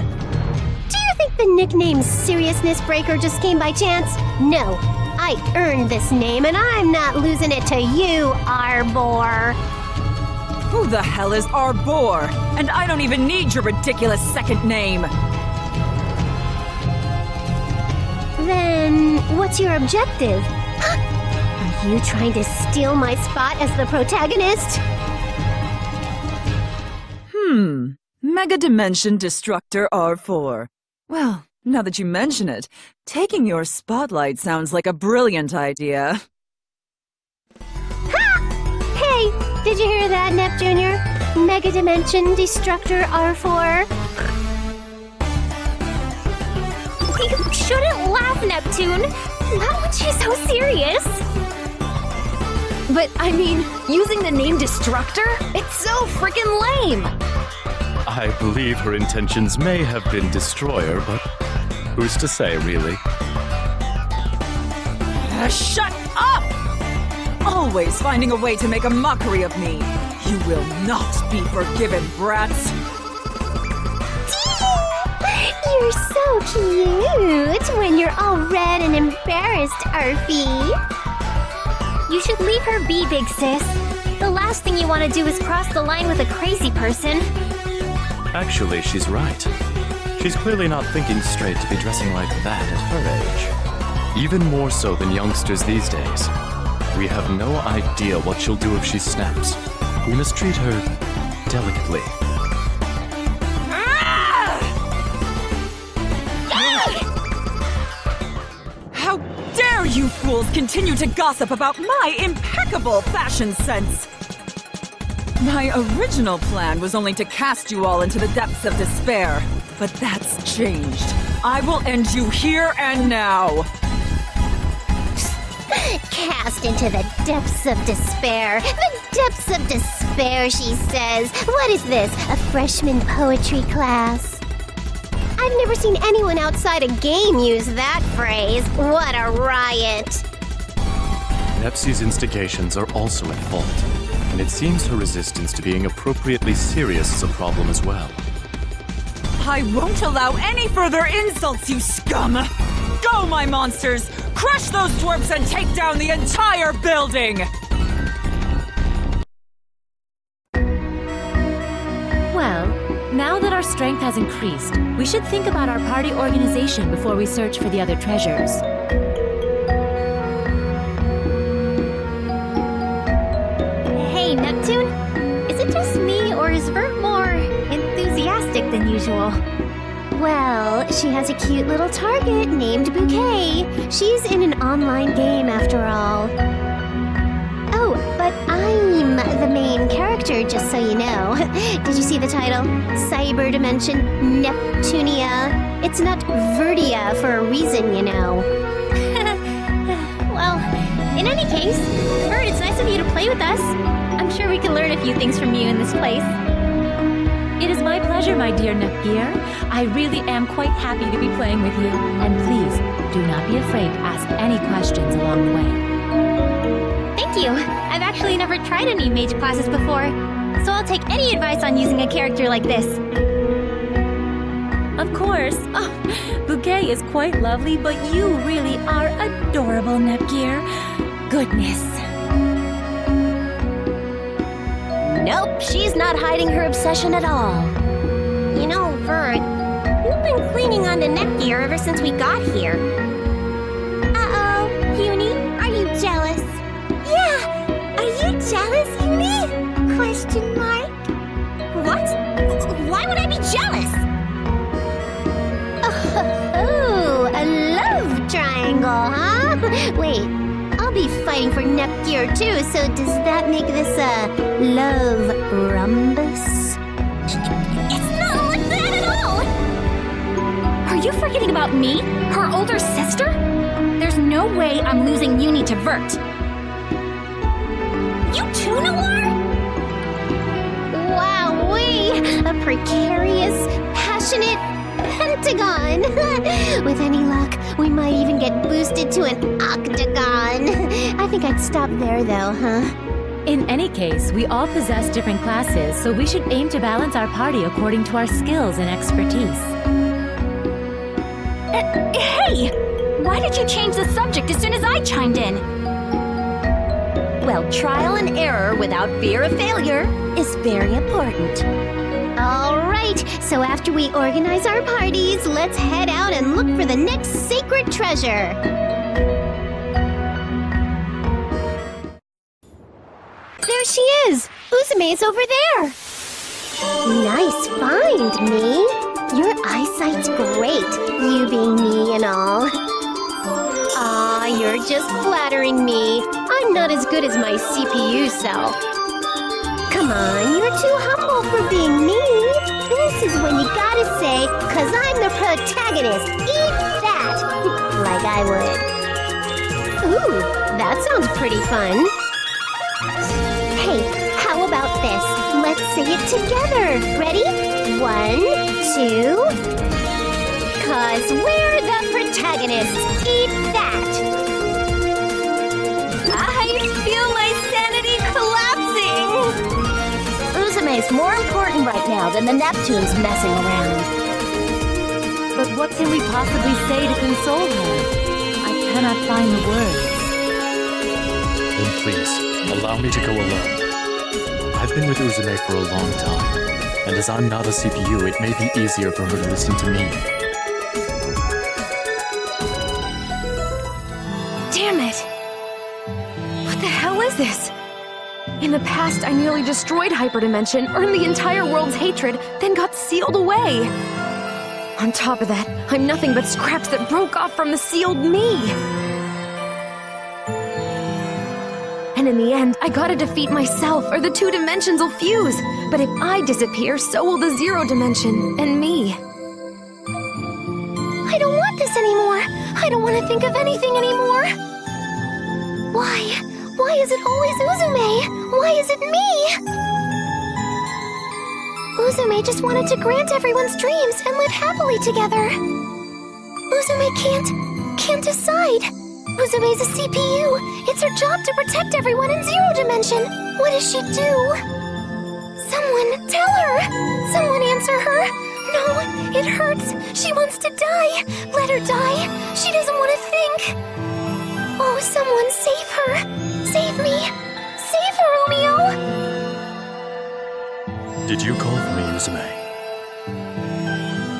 The nickname Seriousness Breaker just came by chance? No, I earned this name and I'm not losing it to you, Arbor. Who the hell is Arbor? And I don't even need your ridiculous second name. Then, what's your objective? Are you trying to steal my spot as the protagonist? Mega Dimension Destructor Arfoire. Well, now that you mention it, taking your spotlight sounds like a brilliant idea. Ha! Hey, did you hear that, Nep Jr.? Mega Dimension Destructor R4. You shouldn't laugh, Neptune. Not when she's so serious. But, I mean, using the name Destructor? It's so freaking lame. I believe her intentions may have been Destroyer, but who's to say, really? Shut up! Always finding a way to make a mockery of me. You will not be forgiven, brats. You're so cute when you're all red and embarrassed, Arfie. You should leave her be, big sis. The last thing you want to do is cross the line with a crazy person. Actually, she's right. She's clearly not thinking straight to be dressing like that at her age. Even more so than youngsters these days. We have no idea what she'll do if she snaps. We must treat her delicately. How dare you fools continue to gossip about my impeccable fashion sense! My original plan was only to cast you all into the depths of despair, but that's changed. I will end you here and now. Cast into the depths of despair. The depths of despair, she says. What is this, a freshman poetry class? I've never seen anyone outside a game use that phrase. What a riot. Nepsi's instigations are also at fault. And it seems her resistance to being appropriately serious is a problem as well. I won't allow any further insults, you scum! Go, my monsters! Crush those twerps and take down the entire building! Well, now that our strength has increased, we should think about our party organization before we search for the other treasures. Neptune? Is it just me, or is Vert more enthusiastic than usual? Well, she has a cute little target named Bouquet. She's in an online game, after all. Oh, but I'm the main character, just so you know. Did you see the title? Cyber Dimension Neptunia. It's not Vertia for a reason, you know. Well, in any case, Vert, it's nice of you to play with us. I'm sure we can learn a few things from you in this place. It is my pleasure, my dear Nepgear. I really am quite happy to be playing with you. And please, do not be afraid to ask any questions along the way. Thank you. I've actually never tried any mage classes before, so I'll take any advice on using a character like this. Of course. Oh, Bouquet is quite lovely, but you really are adorable, Nepgear. Goodness. Nope, she's not hiding her obsession at all. You know, Vert, you've been cleaning on the Nepgear ever since we got here. Uh-oh, Uni, are you jealous? Yeah, are you jealous, Uni? Question mark. What? Why would I be jealous? Oh, a love triangle, huh? Wait. Be fighting for Nepgear too, so does that make this a love rhombus? It's not like that at all! Are you forgetting about me? Her older sister? There's no way I'm losing Uni to Vert. You too, Noire? Wowee! A precarious, passionate pentagon! With any luck, we might even get boosted to an octagon. I think I'd stop there though, huh? In any case, we all possess different classes, so we should aim to balance our party according to our skills and expertise. Hey! Why did you change the subject as soon as I chimed in? Well, trial and error without fear of failure is very important. All right, so after we organize our parties, let's head out and look for the next sacred treasure. There she is! Uzume is over there! Nice find, Mi. Your eyesight's great, you being me and all. Aw, you're just flattering me. I'm not as good as my CPU self. Come on, you're too humble for being me. This is when you gotta say, 'cause I'm the protagonist, eat that! Like I would. Ooh, that sounds pretty fun. Hey, how about this? Let's say it together. Ready? 1, 2... 'Cause we're the protagonists, eat that! I feel my sanity collapsing! Uzume's more important right now than the Neptune's messing around. But what can we possibly say to console her? I cannot find the words. Then please, allow me to go alone. I've been with Uzume for a long time, and as I'm not a CPU, it may be easier for her to listen to me. Damn it! What the hell is this? In the past, I nearly destroyed Hyperdimension, earned the entire world's hatred, then got sealed away. On top of that, I'm nothing but scraps that broke off from the sealed me. And in the end, I gotta defeat myself, or the two dimensions will fuse. But if I disappear, so will the Zero Dimension, and me. I don't want this anymore. I don't want to think of anything anymore. Why? Why is it always Uzume? Why is it me? Uzume just wanted to grant everyone's dreams and live happily together. Uzume can't decide. Uzume's a CPU. It's her job to protect everyone in Zero Dimension. What does she do? Someone tell her! Someone answer her! No, it hurts. She wants to die. Let her die. She doesn't want to think. Oh, someone save her. Save me! Save her, Umio! Did you call for me, Uzume?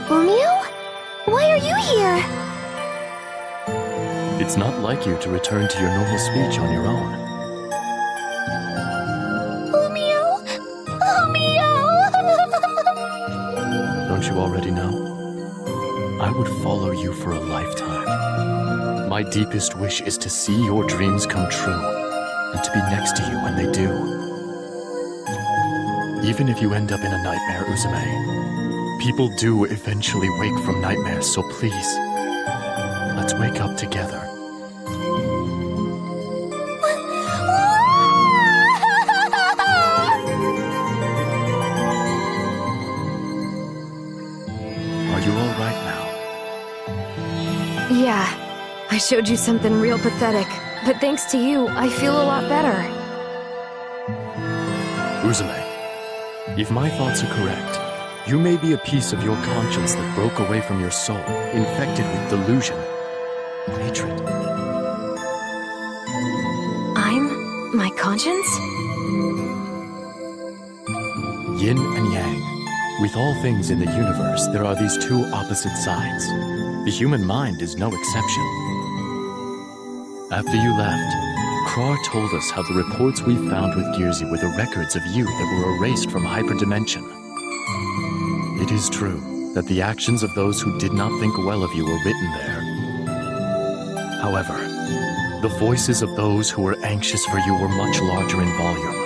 Umio? Why are you here? It's not like you to return to your normal speech on your own. Umio! Umio! Don't you already know? I would follow you for a lifetime. My deepest wish is to see your dreams come true. And to be next to you when they do. Even if you end up in a nightmare, Uzume, people do eventually wake from nightmares, so please, let's wake up together. Are you all right now? Yeah, I showed you something real pathetic. But thanks to you, I feel a lot better. Uzume, if my thoughts are correct, you may be a piece of your conscience that broke away from your soul, infected with delusion, hatred. I'm my conscience? yin and yang. With all things in the universe, there are these two opposite sides. The human mind is no exception. After you left, Krar told us how the reports we found with Gearsy were the records of you that were erased from Hyperdimension. It is true that the actions of those who did not think well of you were written there. However, the voices of those who were anxious for you were much larger in volume.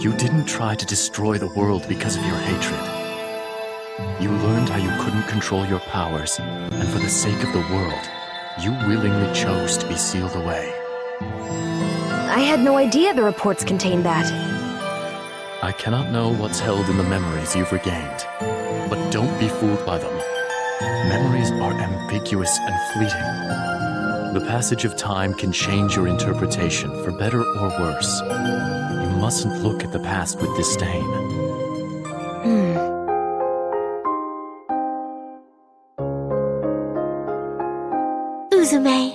You didn't try to destroy the world because of your hatred. You learned how you couldn't control your powers, and for the sake of the world, you willingly chose to be sealed away. I had no idea the reports contained that. I cannot know what's held in the memories you've regained, but don't be fooled by them. Memories are ambiguous and fleeting. The passage of time can change your interpretation, for better or worse. You mustn't look at the past with disdain. Uzume,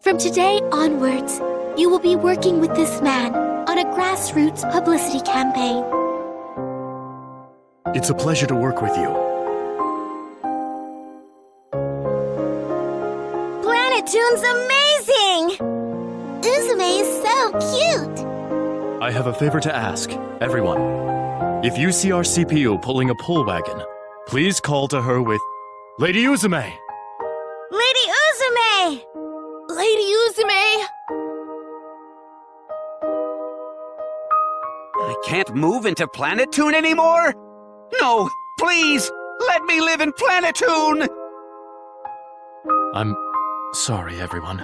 from today onwards, you will be working with this man on a grassroots publicity campaign. It's a pleasure to work with you. Planeptune's amazing! Uzume is so cute! I have a favor to ask, everyone. If you see our CPU pulling a pull wagon, please call to her with Lady Uzume! Lady Uzume! Lady Uzume! I can't move into Planeptune anymore? No, please, let me live in Planeptune! I'm sorry, everyone.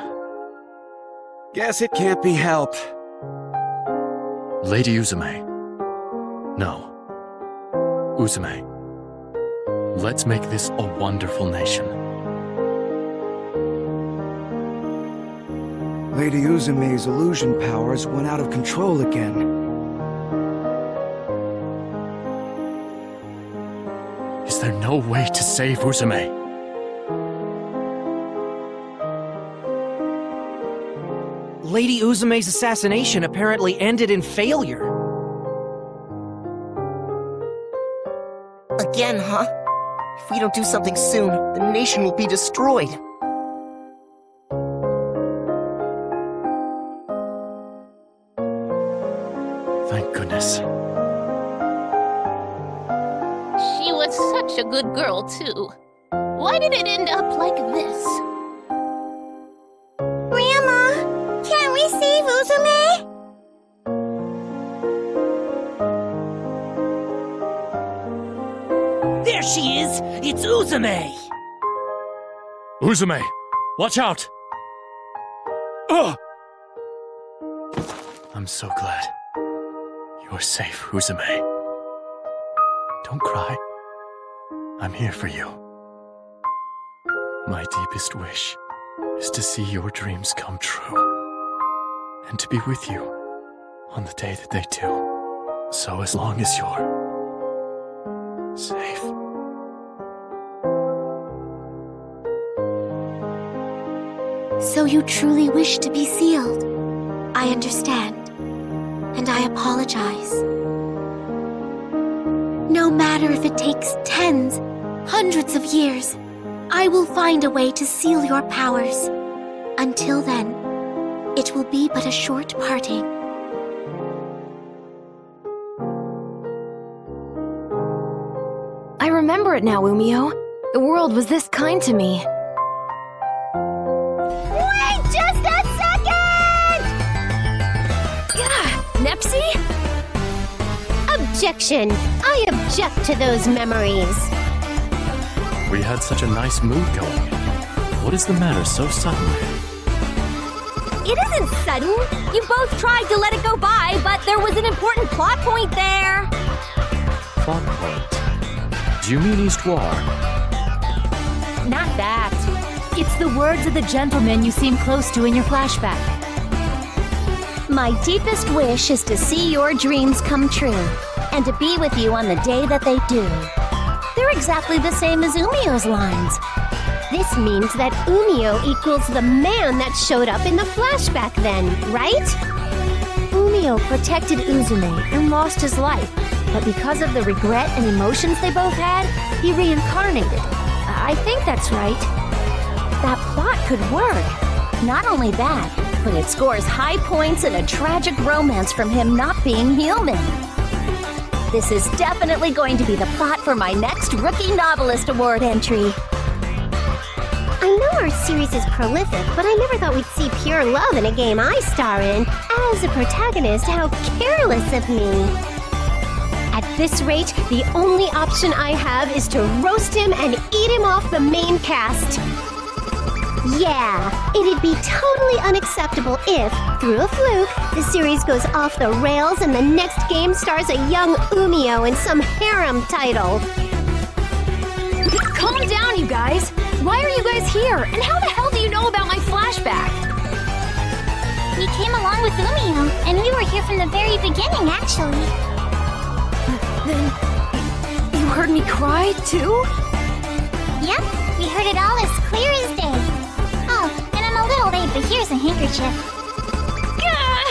Guess it can't be helped. Lady Uzume. No. Uzume. Let's make this a wonderful nation. Lady Uzume's illusion powers went out of control again. Is there no way to save Uzume? Lady Uzume's assassination apparently ended in failure. Again, huh? If we don't do something soon, the nation will be destroyed. She was such a good girl, too. Why did it end up like this? Grandma, can we save Uzume? There she is! It's Uzume! Uzume, watch out! Ugh! I'm so glad. You're safe, Uzume. Don't cry. I'm here for you. My deepest wish is to see your dreams come true, and to be with you on the day that they do. So as long as you're safe. So you truly wish to be sealed? I understand. And I apologize. No matter if it takes tens, hundreds of years, I will find a way to seal your powers. Until then, it will be but a short parting. I remember it now, Umio. The world was this kind to me. Nepsy? Objection! I object to those memories. We had such a nice mood going. What is the matter so suddenly? It isn't sudden. You both tried to let it go by, but there was an important plot point there. Plot point? Do you mean Eastwar? Not that. It's the words of the gentleman you seem close to in your flashback. My deepest wish is to see your dreams come true, and to be with you on the day that they do. They're exactly the same as Umio's lines. This means that Umio equals the man that showed up in the flashback then, right? Umio protected Uzume and lost his life, But because of the regret and emotions they both had, he reincarnated. I think that's right. That plot could work. Not only that, but it scores high points in a tragic romance from him not being human. This is definitely going to be the plot for my next Rookie Novelist Award entry. I know our series is prolific, but I never thought we'd see pure love in a game I star in. As a protagonist, how careless of me. At this rate, the only option I have is to roast him and eat him off the main cast. Yeah, it'd be totally unacceptable if, through a fluke, the series goes off the rails and the next game stars a young Umio in some harem title. Calm down, you guys! Why are you guys here? And how the hell do you know about my flashback? We came along with Umio, and we were here from the very beginning, actually. Then, you heard me cry, too? Yep, we heard it all as clear as day. A little late, but here's a handkerchief. Gah!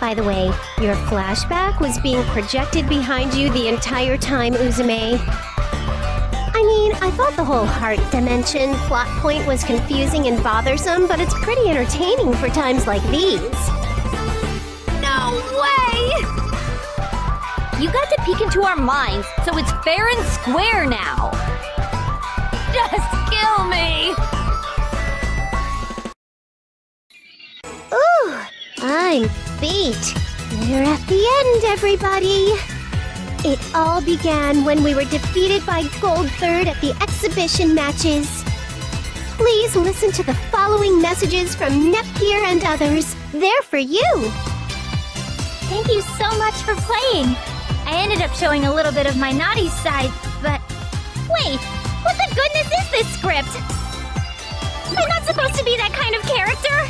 By the way, your flashback was being projected behind you the entire time, Uzume. I mean, I thought the whole Heart Dimension plot point was confusing and bothersome, but it's pretty entertaining for times like these. No way! You got to peek into our minds, so it's fair and square now. Just kill me! Ooh, I'm beat. We're at the end, everybody. It all began when we were defeated by Gold Third at the exhibition matches. Please listen to the following messages from Nepgear and others. They're for you. Thank you so much for playing. I ended up showing a little bit of my naughty side, but... Wait, what the goodness is this script? I'm not supposed to be that kind of character?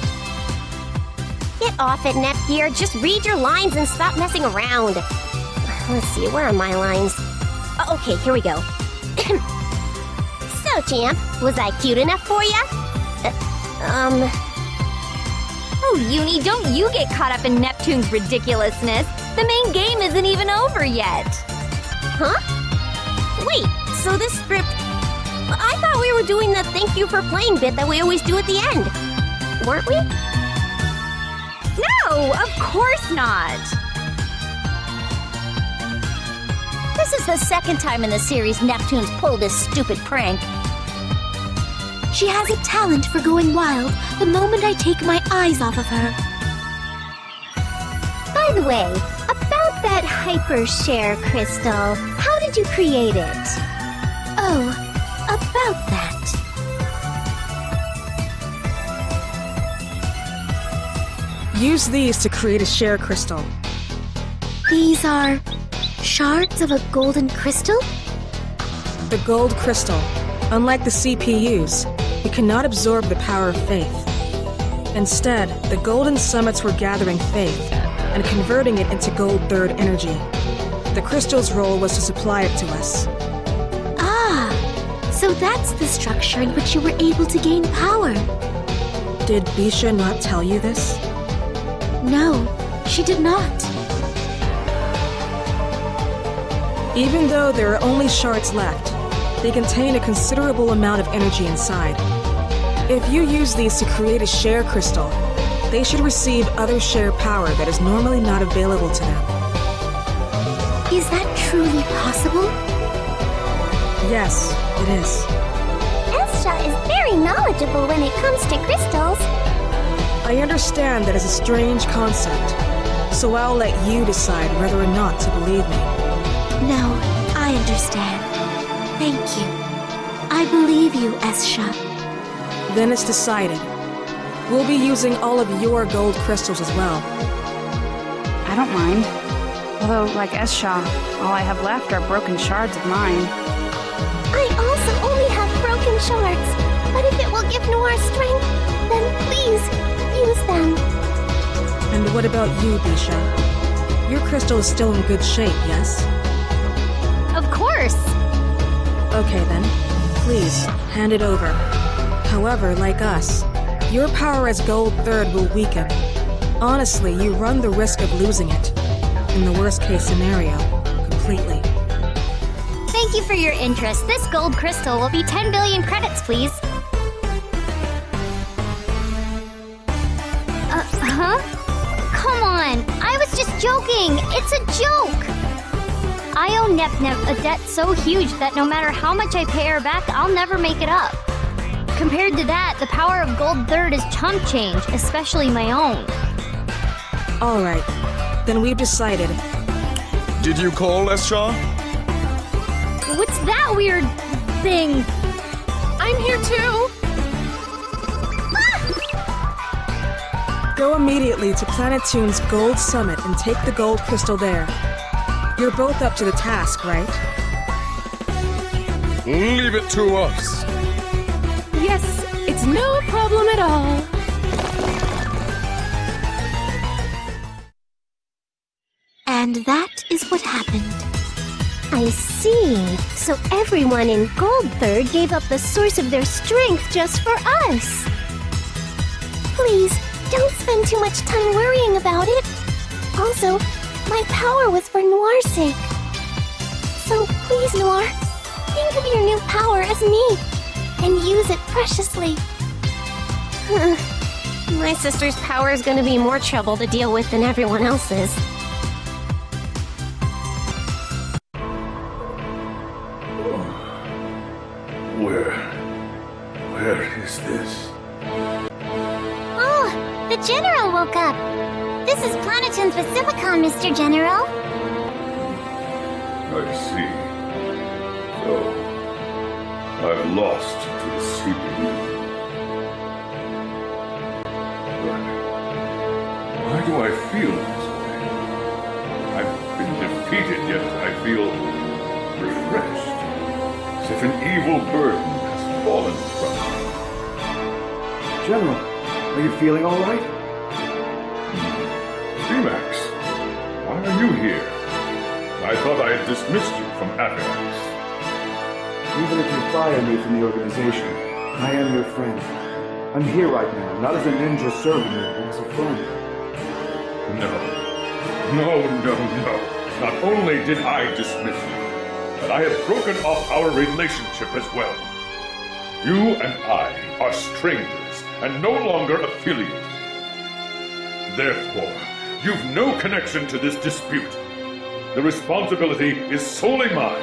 Get off it, Nepgear. Just read your lines and stop messing around. Let's see, where are my lines? Okay, here we go. So, champ, was I cute enough for ya? Oh, Uni, don't you get caught up in Neptune's ridiculousness. The main game isn't even over yet. Huh? Wait, so this script... I thought we were doing the thank you for playing bit that we always do at the end. Weren't we? No, of course not! This is the second time in the series Neptune's pulled this stupid prank. She has a talent for going wild the moment I take my eyes off of her. By the way, about that hyper-share crystal, how did you create it? Oh, about that. Use these to create a share crystal. These are shards of a golden crystal? The gold crystal, unlike the CPUs, it cannot absorb the power of faith. Instead, the golden summits were gathering faith and converting it into Gold Third energy. The crystal's role was to supply it to us. Ah, so that's the structure in which you were able to gain power. Did Bisha not tell you this? No, she did not. Even though there are only shards left, they contain a considerable amount of energy inside. If you use these to create a share crystal, they should receive other share power that is normally not available to them. Is that truly possible? Yes, it is. Esha is very knowledgeable when it comes to crystals. I understand that is a strange concept, so I'll let you decide whether or not to believe me. No, I understand. Thank you. I believe you, Esha. Then it's decided. We'll be using all of your gold crystals as well. I don't mind. Although, like Esha, all I have left are broken shards of mine. I also only have broken shards, but if it will give Noire strength, then please... them. And what about you, Bisha? Your crystal is still in good shape, yes? Of course! Okay then, please, hand it over. However, like us, your power as Gold Third will weaken. Honestly, you run the risk of losing it. in the worst-case scenario, completely. Thank you for your interest. This gold crystal will be 10 billion credits, please. Come on! I was just joking! It's a joke! I owe Nepnev a debt so huge that no matter how much I pay her back, I'll never make it up. Compared to that, the power of Gold Third is chump change, especially my own. Alright, then we've decided. Did you call, Esha? What's that weird thing? I'm here too! Ah! Go immediately to Planetune's Gold Summit and take the gold crystal there. You're both up to the task, right? Leave it to us! Yes, it's no problem at all. And that is what happened. I see. So everyone in Gold Third gave up the source of their strength just for us. Please, don't spend too much time worrying about it. Also, my power was for Noir's sake. So please, Noir, think of your new power as me. And use it preciously. My sister's power is going to be more trouble to deal with than everyone else's. Where is this? Oh, the General woke up. This is Planetune's Pacificon, Mr. General. I see. So I've lost to the CPU. But why do I feel this way? I've been defeated, yet I feel refreshed, as if an evil burden has fallen from me. General, are you feeling all right? Remax, why are you here? I thought I had dismissed you from Athenax. Even if you fire me from the organization, I am your friend. I'm here right now, not as a ninja serving you, but as a friend. No. Not only did I dismiss you, but I have broken off our relationship as well. You and I are strangers and no longer affiliated. Therefore, you've no connection to this dispute. The responsibility is solely mine.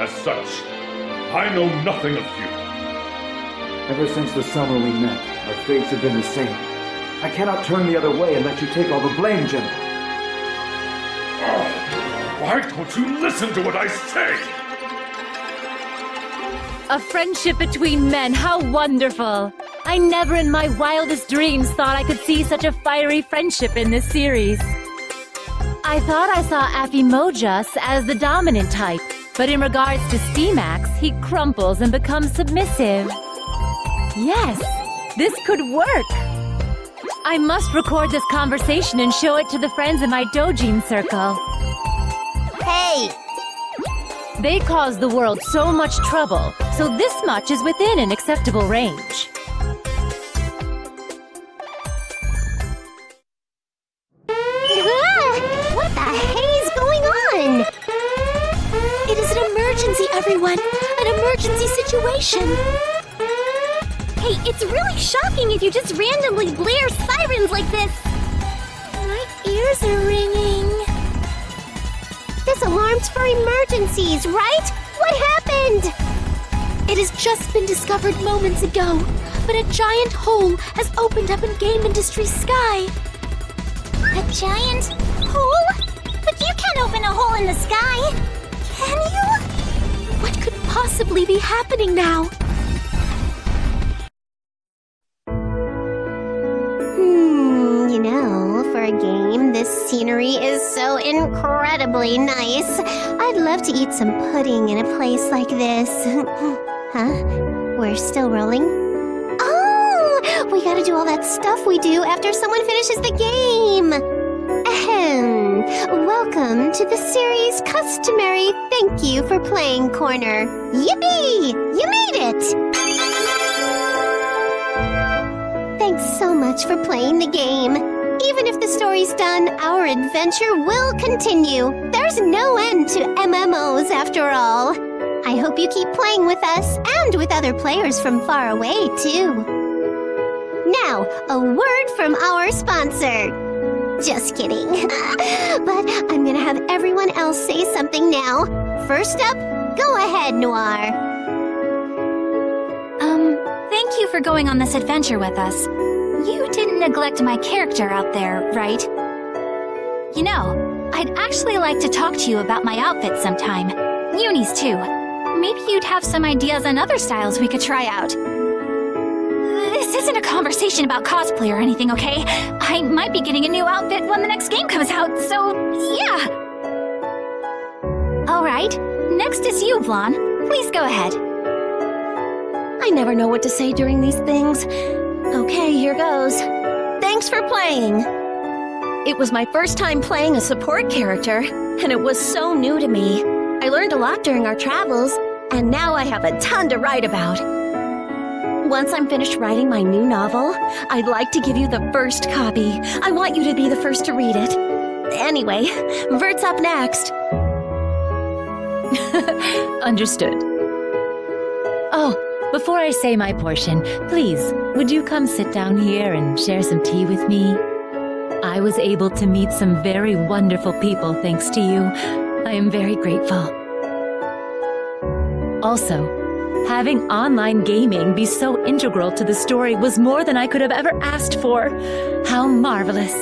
As such, I know nothing of you. Ever since the summer we met, our fates have been the same. I cannot turn the other way and let you take all the blame, General. Oh, why don't you listen to what I say? A friendship between men, how wonderful. I never in my wildest dreams thought I could see such a fiery friendship in this series. I thought I saw Affimojas as the dominant type. But in regards to Steamax, he crumples and becomes submissive. Yes, this could work. I must record this conversation and show it to the friends in my doujin circle. Hey! They caused the world so much trouble, so this much is within an acceptable range. What the hey is going on? It is an emergency, everyone! An emergency situation! Hey, it's really shocking if you just randomly blare sirens like this! My ears are ringing. This alarm's for emergencies, right? What happened? It has just been discovered moments ago, but a giant hole has opened up in Gamindustri sky. A giant hole? But you can't open a hole in the sky! Can you? What could possibly be happening now? You know, for a game, this scenery is so incredibly nice. I'd love to eat some pudding in a place like this. Huh? We're still rolling? Oh! We gotta do all that stuff we do after someone finishes the game! Welcome to the series' customary thank you for playing corner. Yippee! You made it! Thanks so much for playing the game. Even if the story's done, our adventure will continue. There's no end to MMOs after all. I hope you keep playing with us and with other players from far away, too. Now, a word from our sponsor. Just kidding. But I'm gonna have everyone else say something now. First up, go ahead, Noire. Thank you for going on this adventure with us. You didn't neglect my character out there, right? You know, I'd actually like to talk to you about my outfit sometime. Uni's too. Maybe you'd have some ideas on other styles we could try out. This isn't a conversation about cosplay or anything, okay? I might be getting a new outfit when the next game comes out, so yeah! Alright, next is you, Blanc. Please go ahead. I never know what to say during these things. Okay, here goes. Thanks for playing! It was my first time playing a support character, and it was so new to me. I learned a lot during our travels, and now I have a ton to write about. Once I'm finished writing my new novel, I'd like to give you the first copy. I want you to be the first to read it. Anyway, Vert's up next. Understood. Oh, before I say my portion, please, would you come sit down here and share some tea with me? I was able to meet some very wonderful people thanks to you. I am very grateful. Also, having online gaming be so integral to the story was more than I could have ever asked for. How marvelous.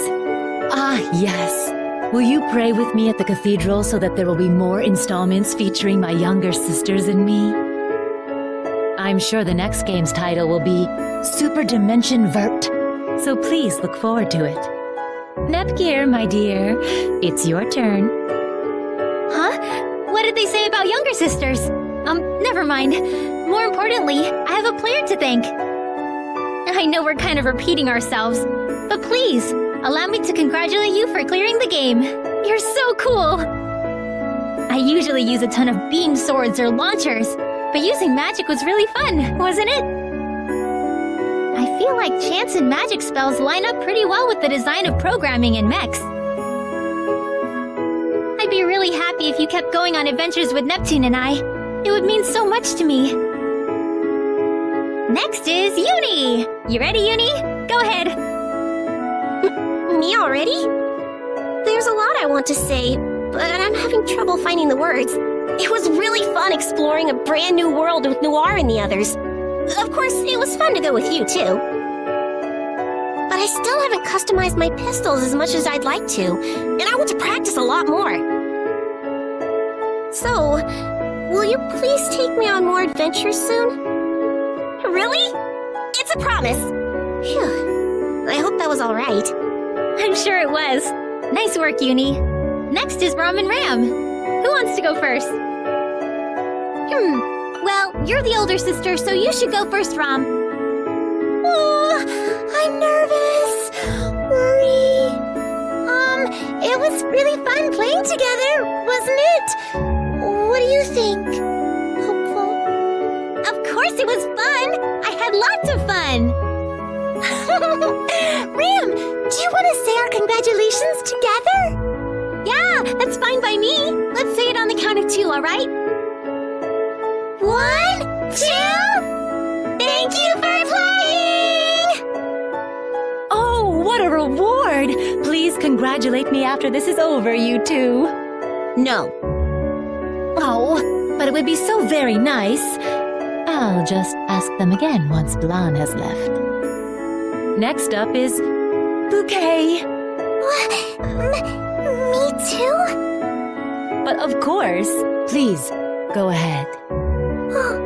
Ah, yes. Will you pray with me at the cathedral so that there will be more installments featuring my younger sisters and me? I'm sure the next game's title will be Super Dimension Vert, so please look forward to it. Nepgear, my dear, it's your turn. Huh? What did they say about younger sisters? Never mind. More importantly, I have a player to thank. I know we're kind of repeating ourselves, but please, allow me to congratulate you for clearing the game. You're so cool! I usually use a ton of beam swords or launchers, but using magic was really fun, wasn't it? I feel like chance and magic spells line up pretty well with the design of programming in mechs. I'd be really happy if you kept going on adventures with Neptune and I. It would mean so much to me. Next is Uni! You ready, Uni? Go ahead! Me already? There's a lot I want to say, but I'm having trouble finding the words. It was really fun exploring a brand new world with Noire and the others. Of course, it was fun to go with you, too. But I still haven't customized my pistols as much as I'd like to, and I want to practice a lot more. So, will you please take me on more adventures soon? Really? It's a promise! Phew. I hope that was alright. I'm sure it was. Nice work, Uni. Next is Rom and Ram. Who wants to go first? Well, you're the older sister, so you should go first, Rom. Oh, I'm nervous. Worry. It was really fun playing together, wasn't it? What do you think? Hopeful? Of course it was fun! I had lots of fun! Ram, do you want to say our congratulations together? Yeah, that's fine by me. Let's say it on the count of two, alright? 1, 2... Thank you for playing! Oh, what a reward! Please congratulate me after this is over, you two. No. Oh, but it would be so very nice. I'll just ask them again once Blanc has left. Next up is Bouquet. Me too? But of course, please, go ahead. Oh,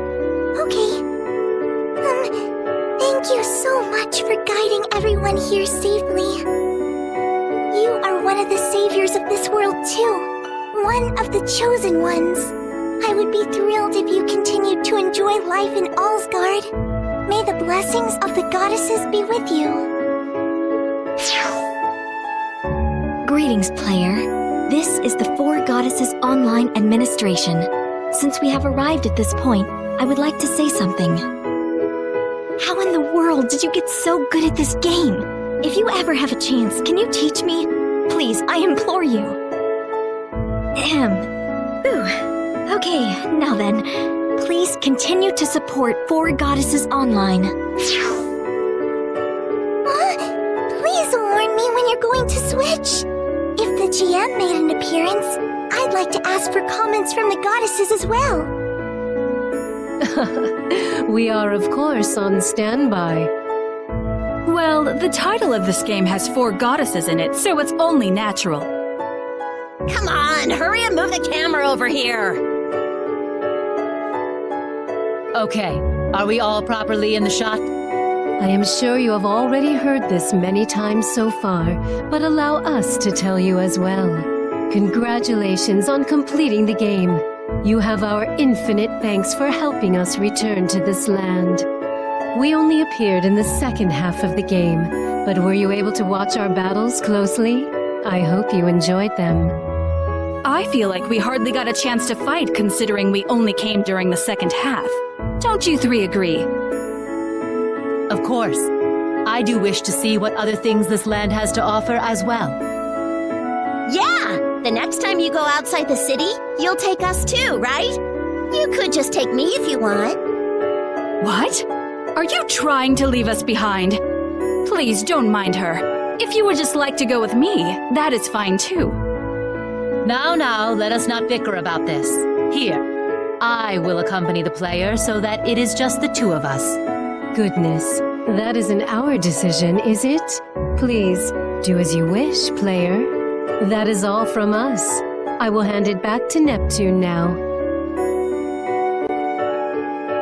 okay. Thank you so much for guiding everyone here safely. You are one of the saviors of this world too. One of the chosen ones. I would be thrilled if you continued to enjoy life in Allsgard. May the blessings of the goddesses be with you. Greetings, player. This is the Four Goddesses Online Administration. Since we have arrived at this point, I would like to say something. How in the world did you get so good at this game? If you ever have a chance, can you teach me? Please, I implore you. Ooh. Okay, now then. Please continue to support Four Goddesses Online. Please warn me when you're going to switch. If the GM made an appearance, I'd like to ask for comments from the goddesses as well. We are, of course, on standby. Well, the title of this game has four goddesses in it, so it's only natural. Come on, hurry and move the camera over here! Okay, are we all properly in the shot? I am sure you have already heard this many times so far, but allow us to tell you as well. Congratulations on completing the game. You have our infinite thanks for helping us return to this land. We only appeared in the second half of the game, but were you able to watch our battles closely? I hope you enjoyed them. I feel like we hardly got a chance to fight considering we only came during the second half. Don't you three agree? Of course. I do wish to see what other things this land has to offer as well. Yeah! The next time you go outside the city, you'll take us too, right? You could just take me if you want. What? Are you trying to leave us behind? Please don't mind her. If you would just like to go with me, that is fine too. Now, let us not bicker about this. Here, I will accompany the player so that it is just the two of us. Goodness, that isn't our decision, is it? Please, do as you wish, player. That is all from us. I will hand it back to Neptune now.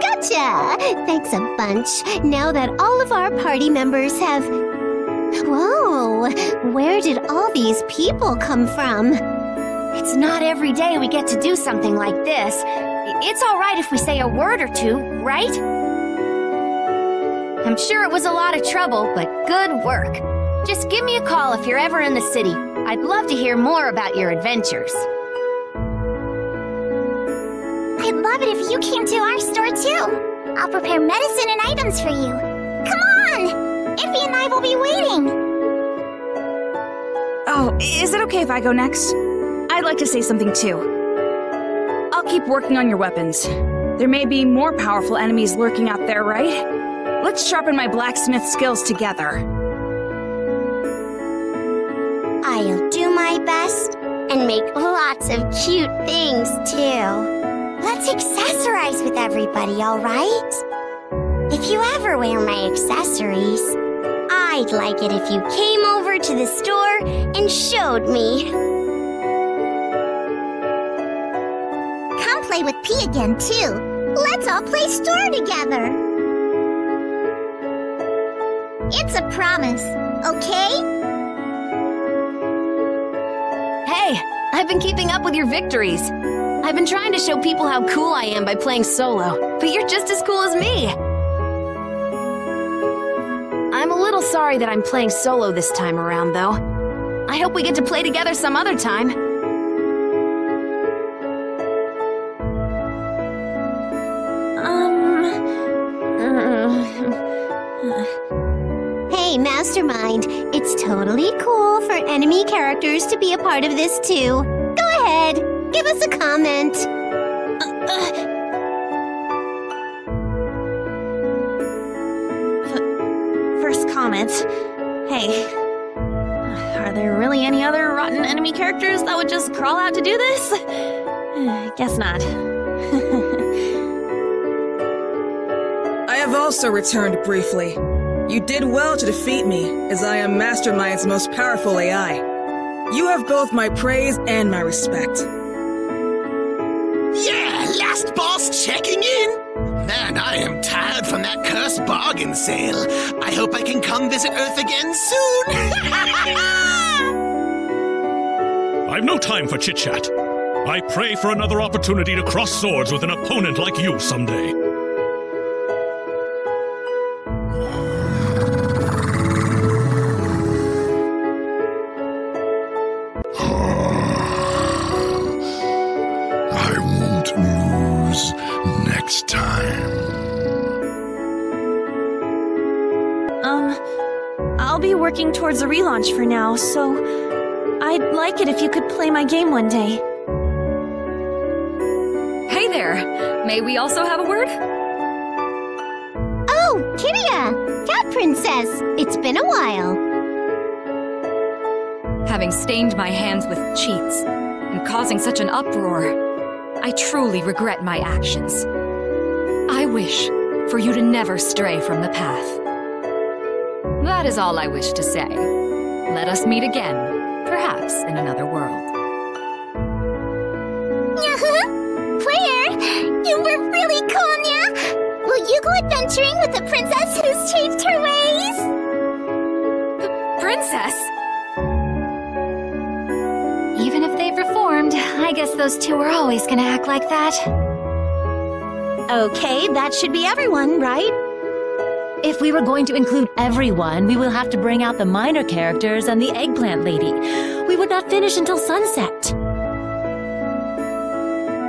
Gotcha! Thanks a bunch. Now that all of our party members have... Whoa! Where did all these people come from? It's not every day we get to do something like this. It's alright if we say a word or two, right? I'm sure it was a lot of trouble, but good work. Just give me a call if you're ever in the city. I'd love to hear more about your adventures. I'd love it if you came to our store too. I'll prepare medicine and items for you. Come on! Iffy and I will be waiting. Oh, is it okay if I go next? I'd like to say something too. I'll keep working on your weapons. There may be more powerful enemies lurking out there, right? Let's sharpen my blacksmith skills together. I'll do my best, and make lots of cute things, too. Let's accessorize with everybody, alright? If you ever wear my accessories, I'd like it if you came over to the store and showed me. Come play with P again, too. Let's all play store together. It's a promise, okay? Hey, I've been keeping up with your victories. I've been trying to show people how cool I am by playing solo, but you're just as cool as me. I'm a little sorry that I'm playing solo this time around, though. I hope we get to play together some other time. Hey, Mastermind, it's totally cool for enemy characters to be a part of this too. Go ahead, give us a comment. First comment. Hey, are there really any other rotten enemy characters that would just crawl out to do this? Guess not. I have also returned briefly. You did well to defeat me, as I am Mastermind's most powerful AI. You have both my praise and my respect. Yeah, last boss checking in! Man, I am tired from that cursed bargain sale. I hope I can come visit Earth again soon! I've no time for chit-chat. I pray for another opportunity to cross swords with an opponent like you someday. working towards a relaunch for now, so I'd like it if you could play my game one day. Hey there! May we also have a word? Oh, Kittia! Cat Princess! It's been a while. Having stained my hands with cheats and causing such an uproar, I truly regret my actions. I wish for you to never stray from the path. That is all I wish to say. Let us meet again, perhaps in another world. Player, you were really cool, Nya! Will you go adventuring with the princess who's changed her ways? Princess? Even if they've reformed, I guess those two are always gonna act like that. Okay, that should be everyone, right? If we were going to include everyone, we will have to bring out the minor characters and the eggplant lady. We would not finish until sunset.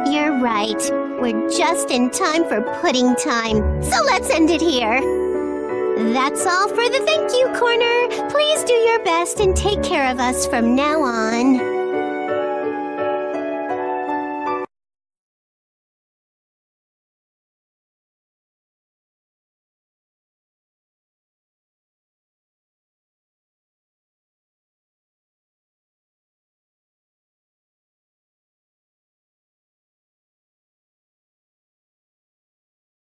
You're right. We're just in time for pudding time. So let's end it here. That's all for the thank you corner. Please do your best and take care of us from now on.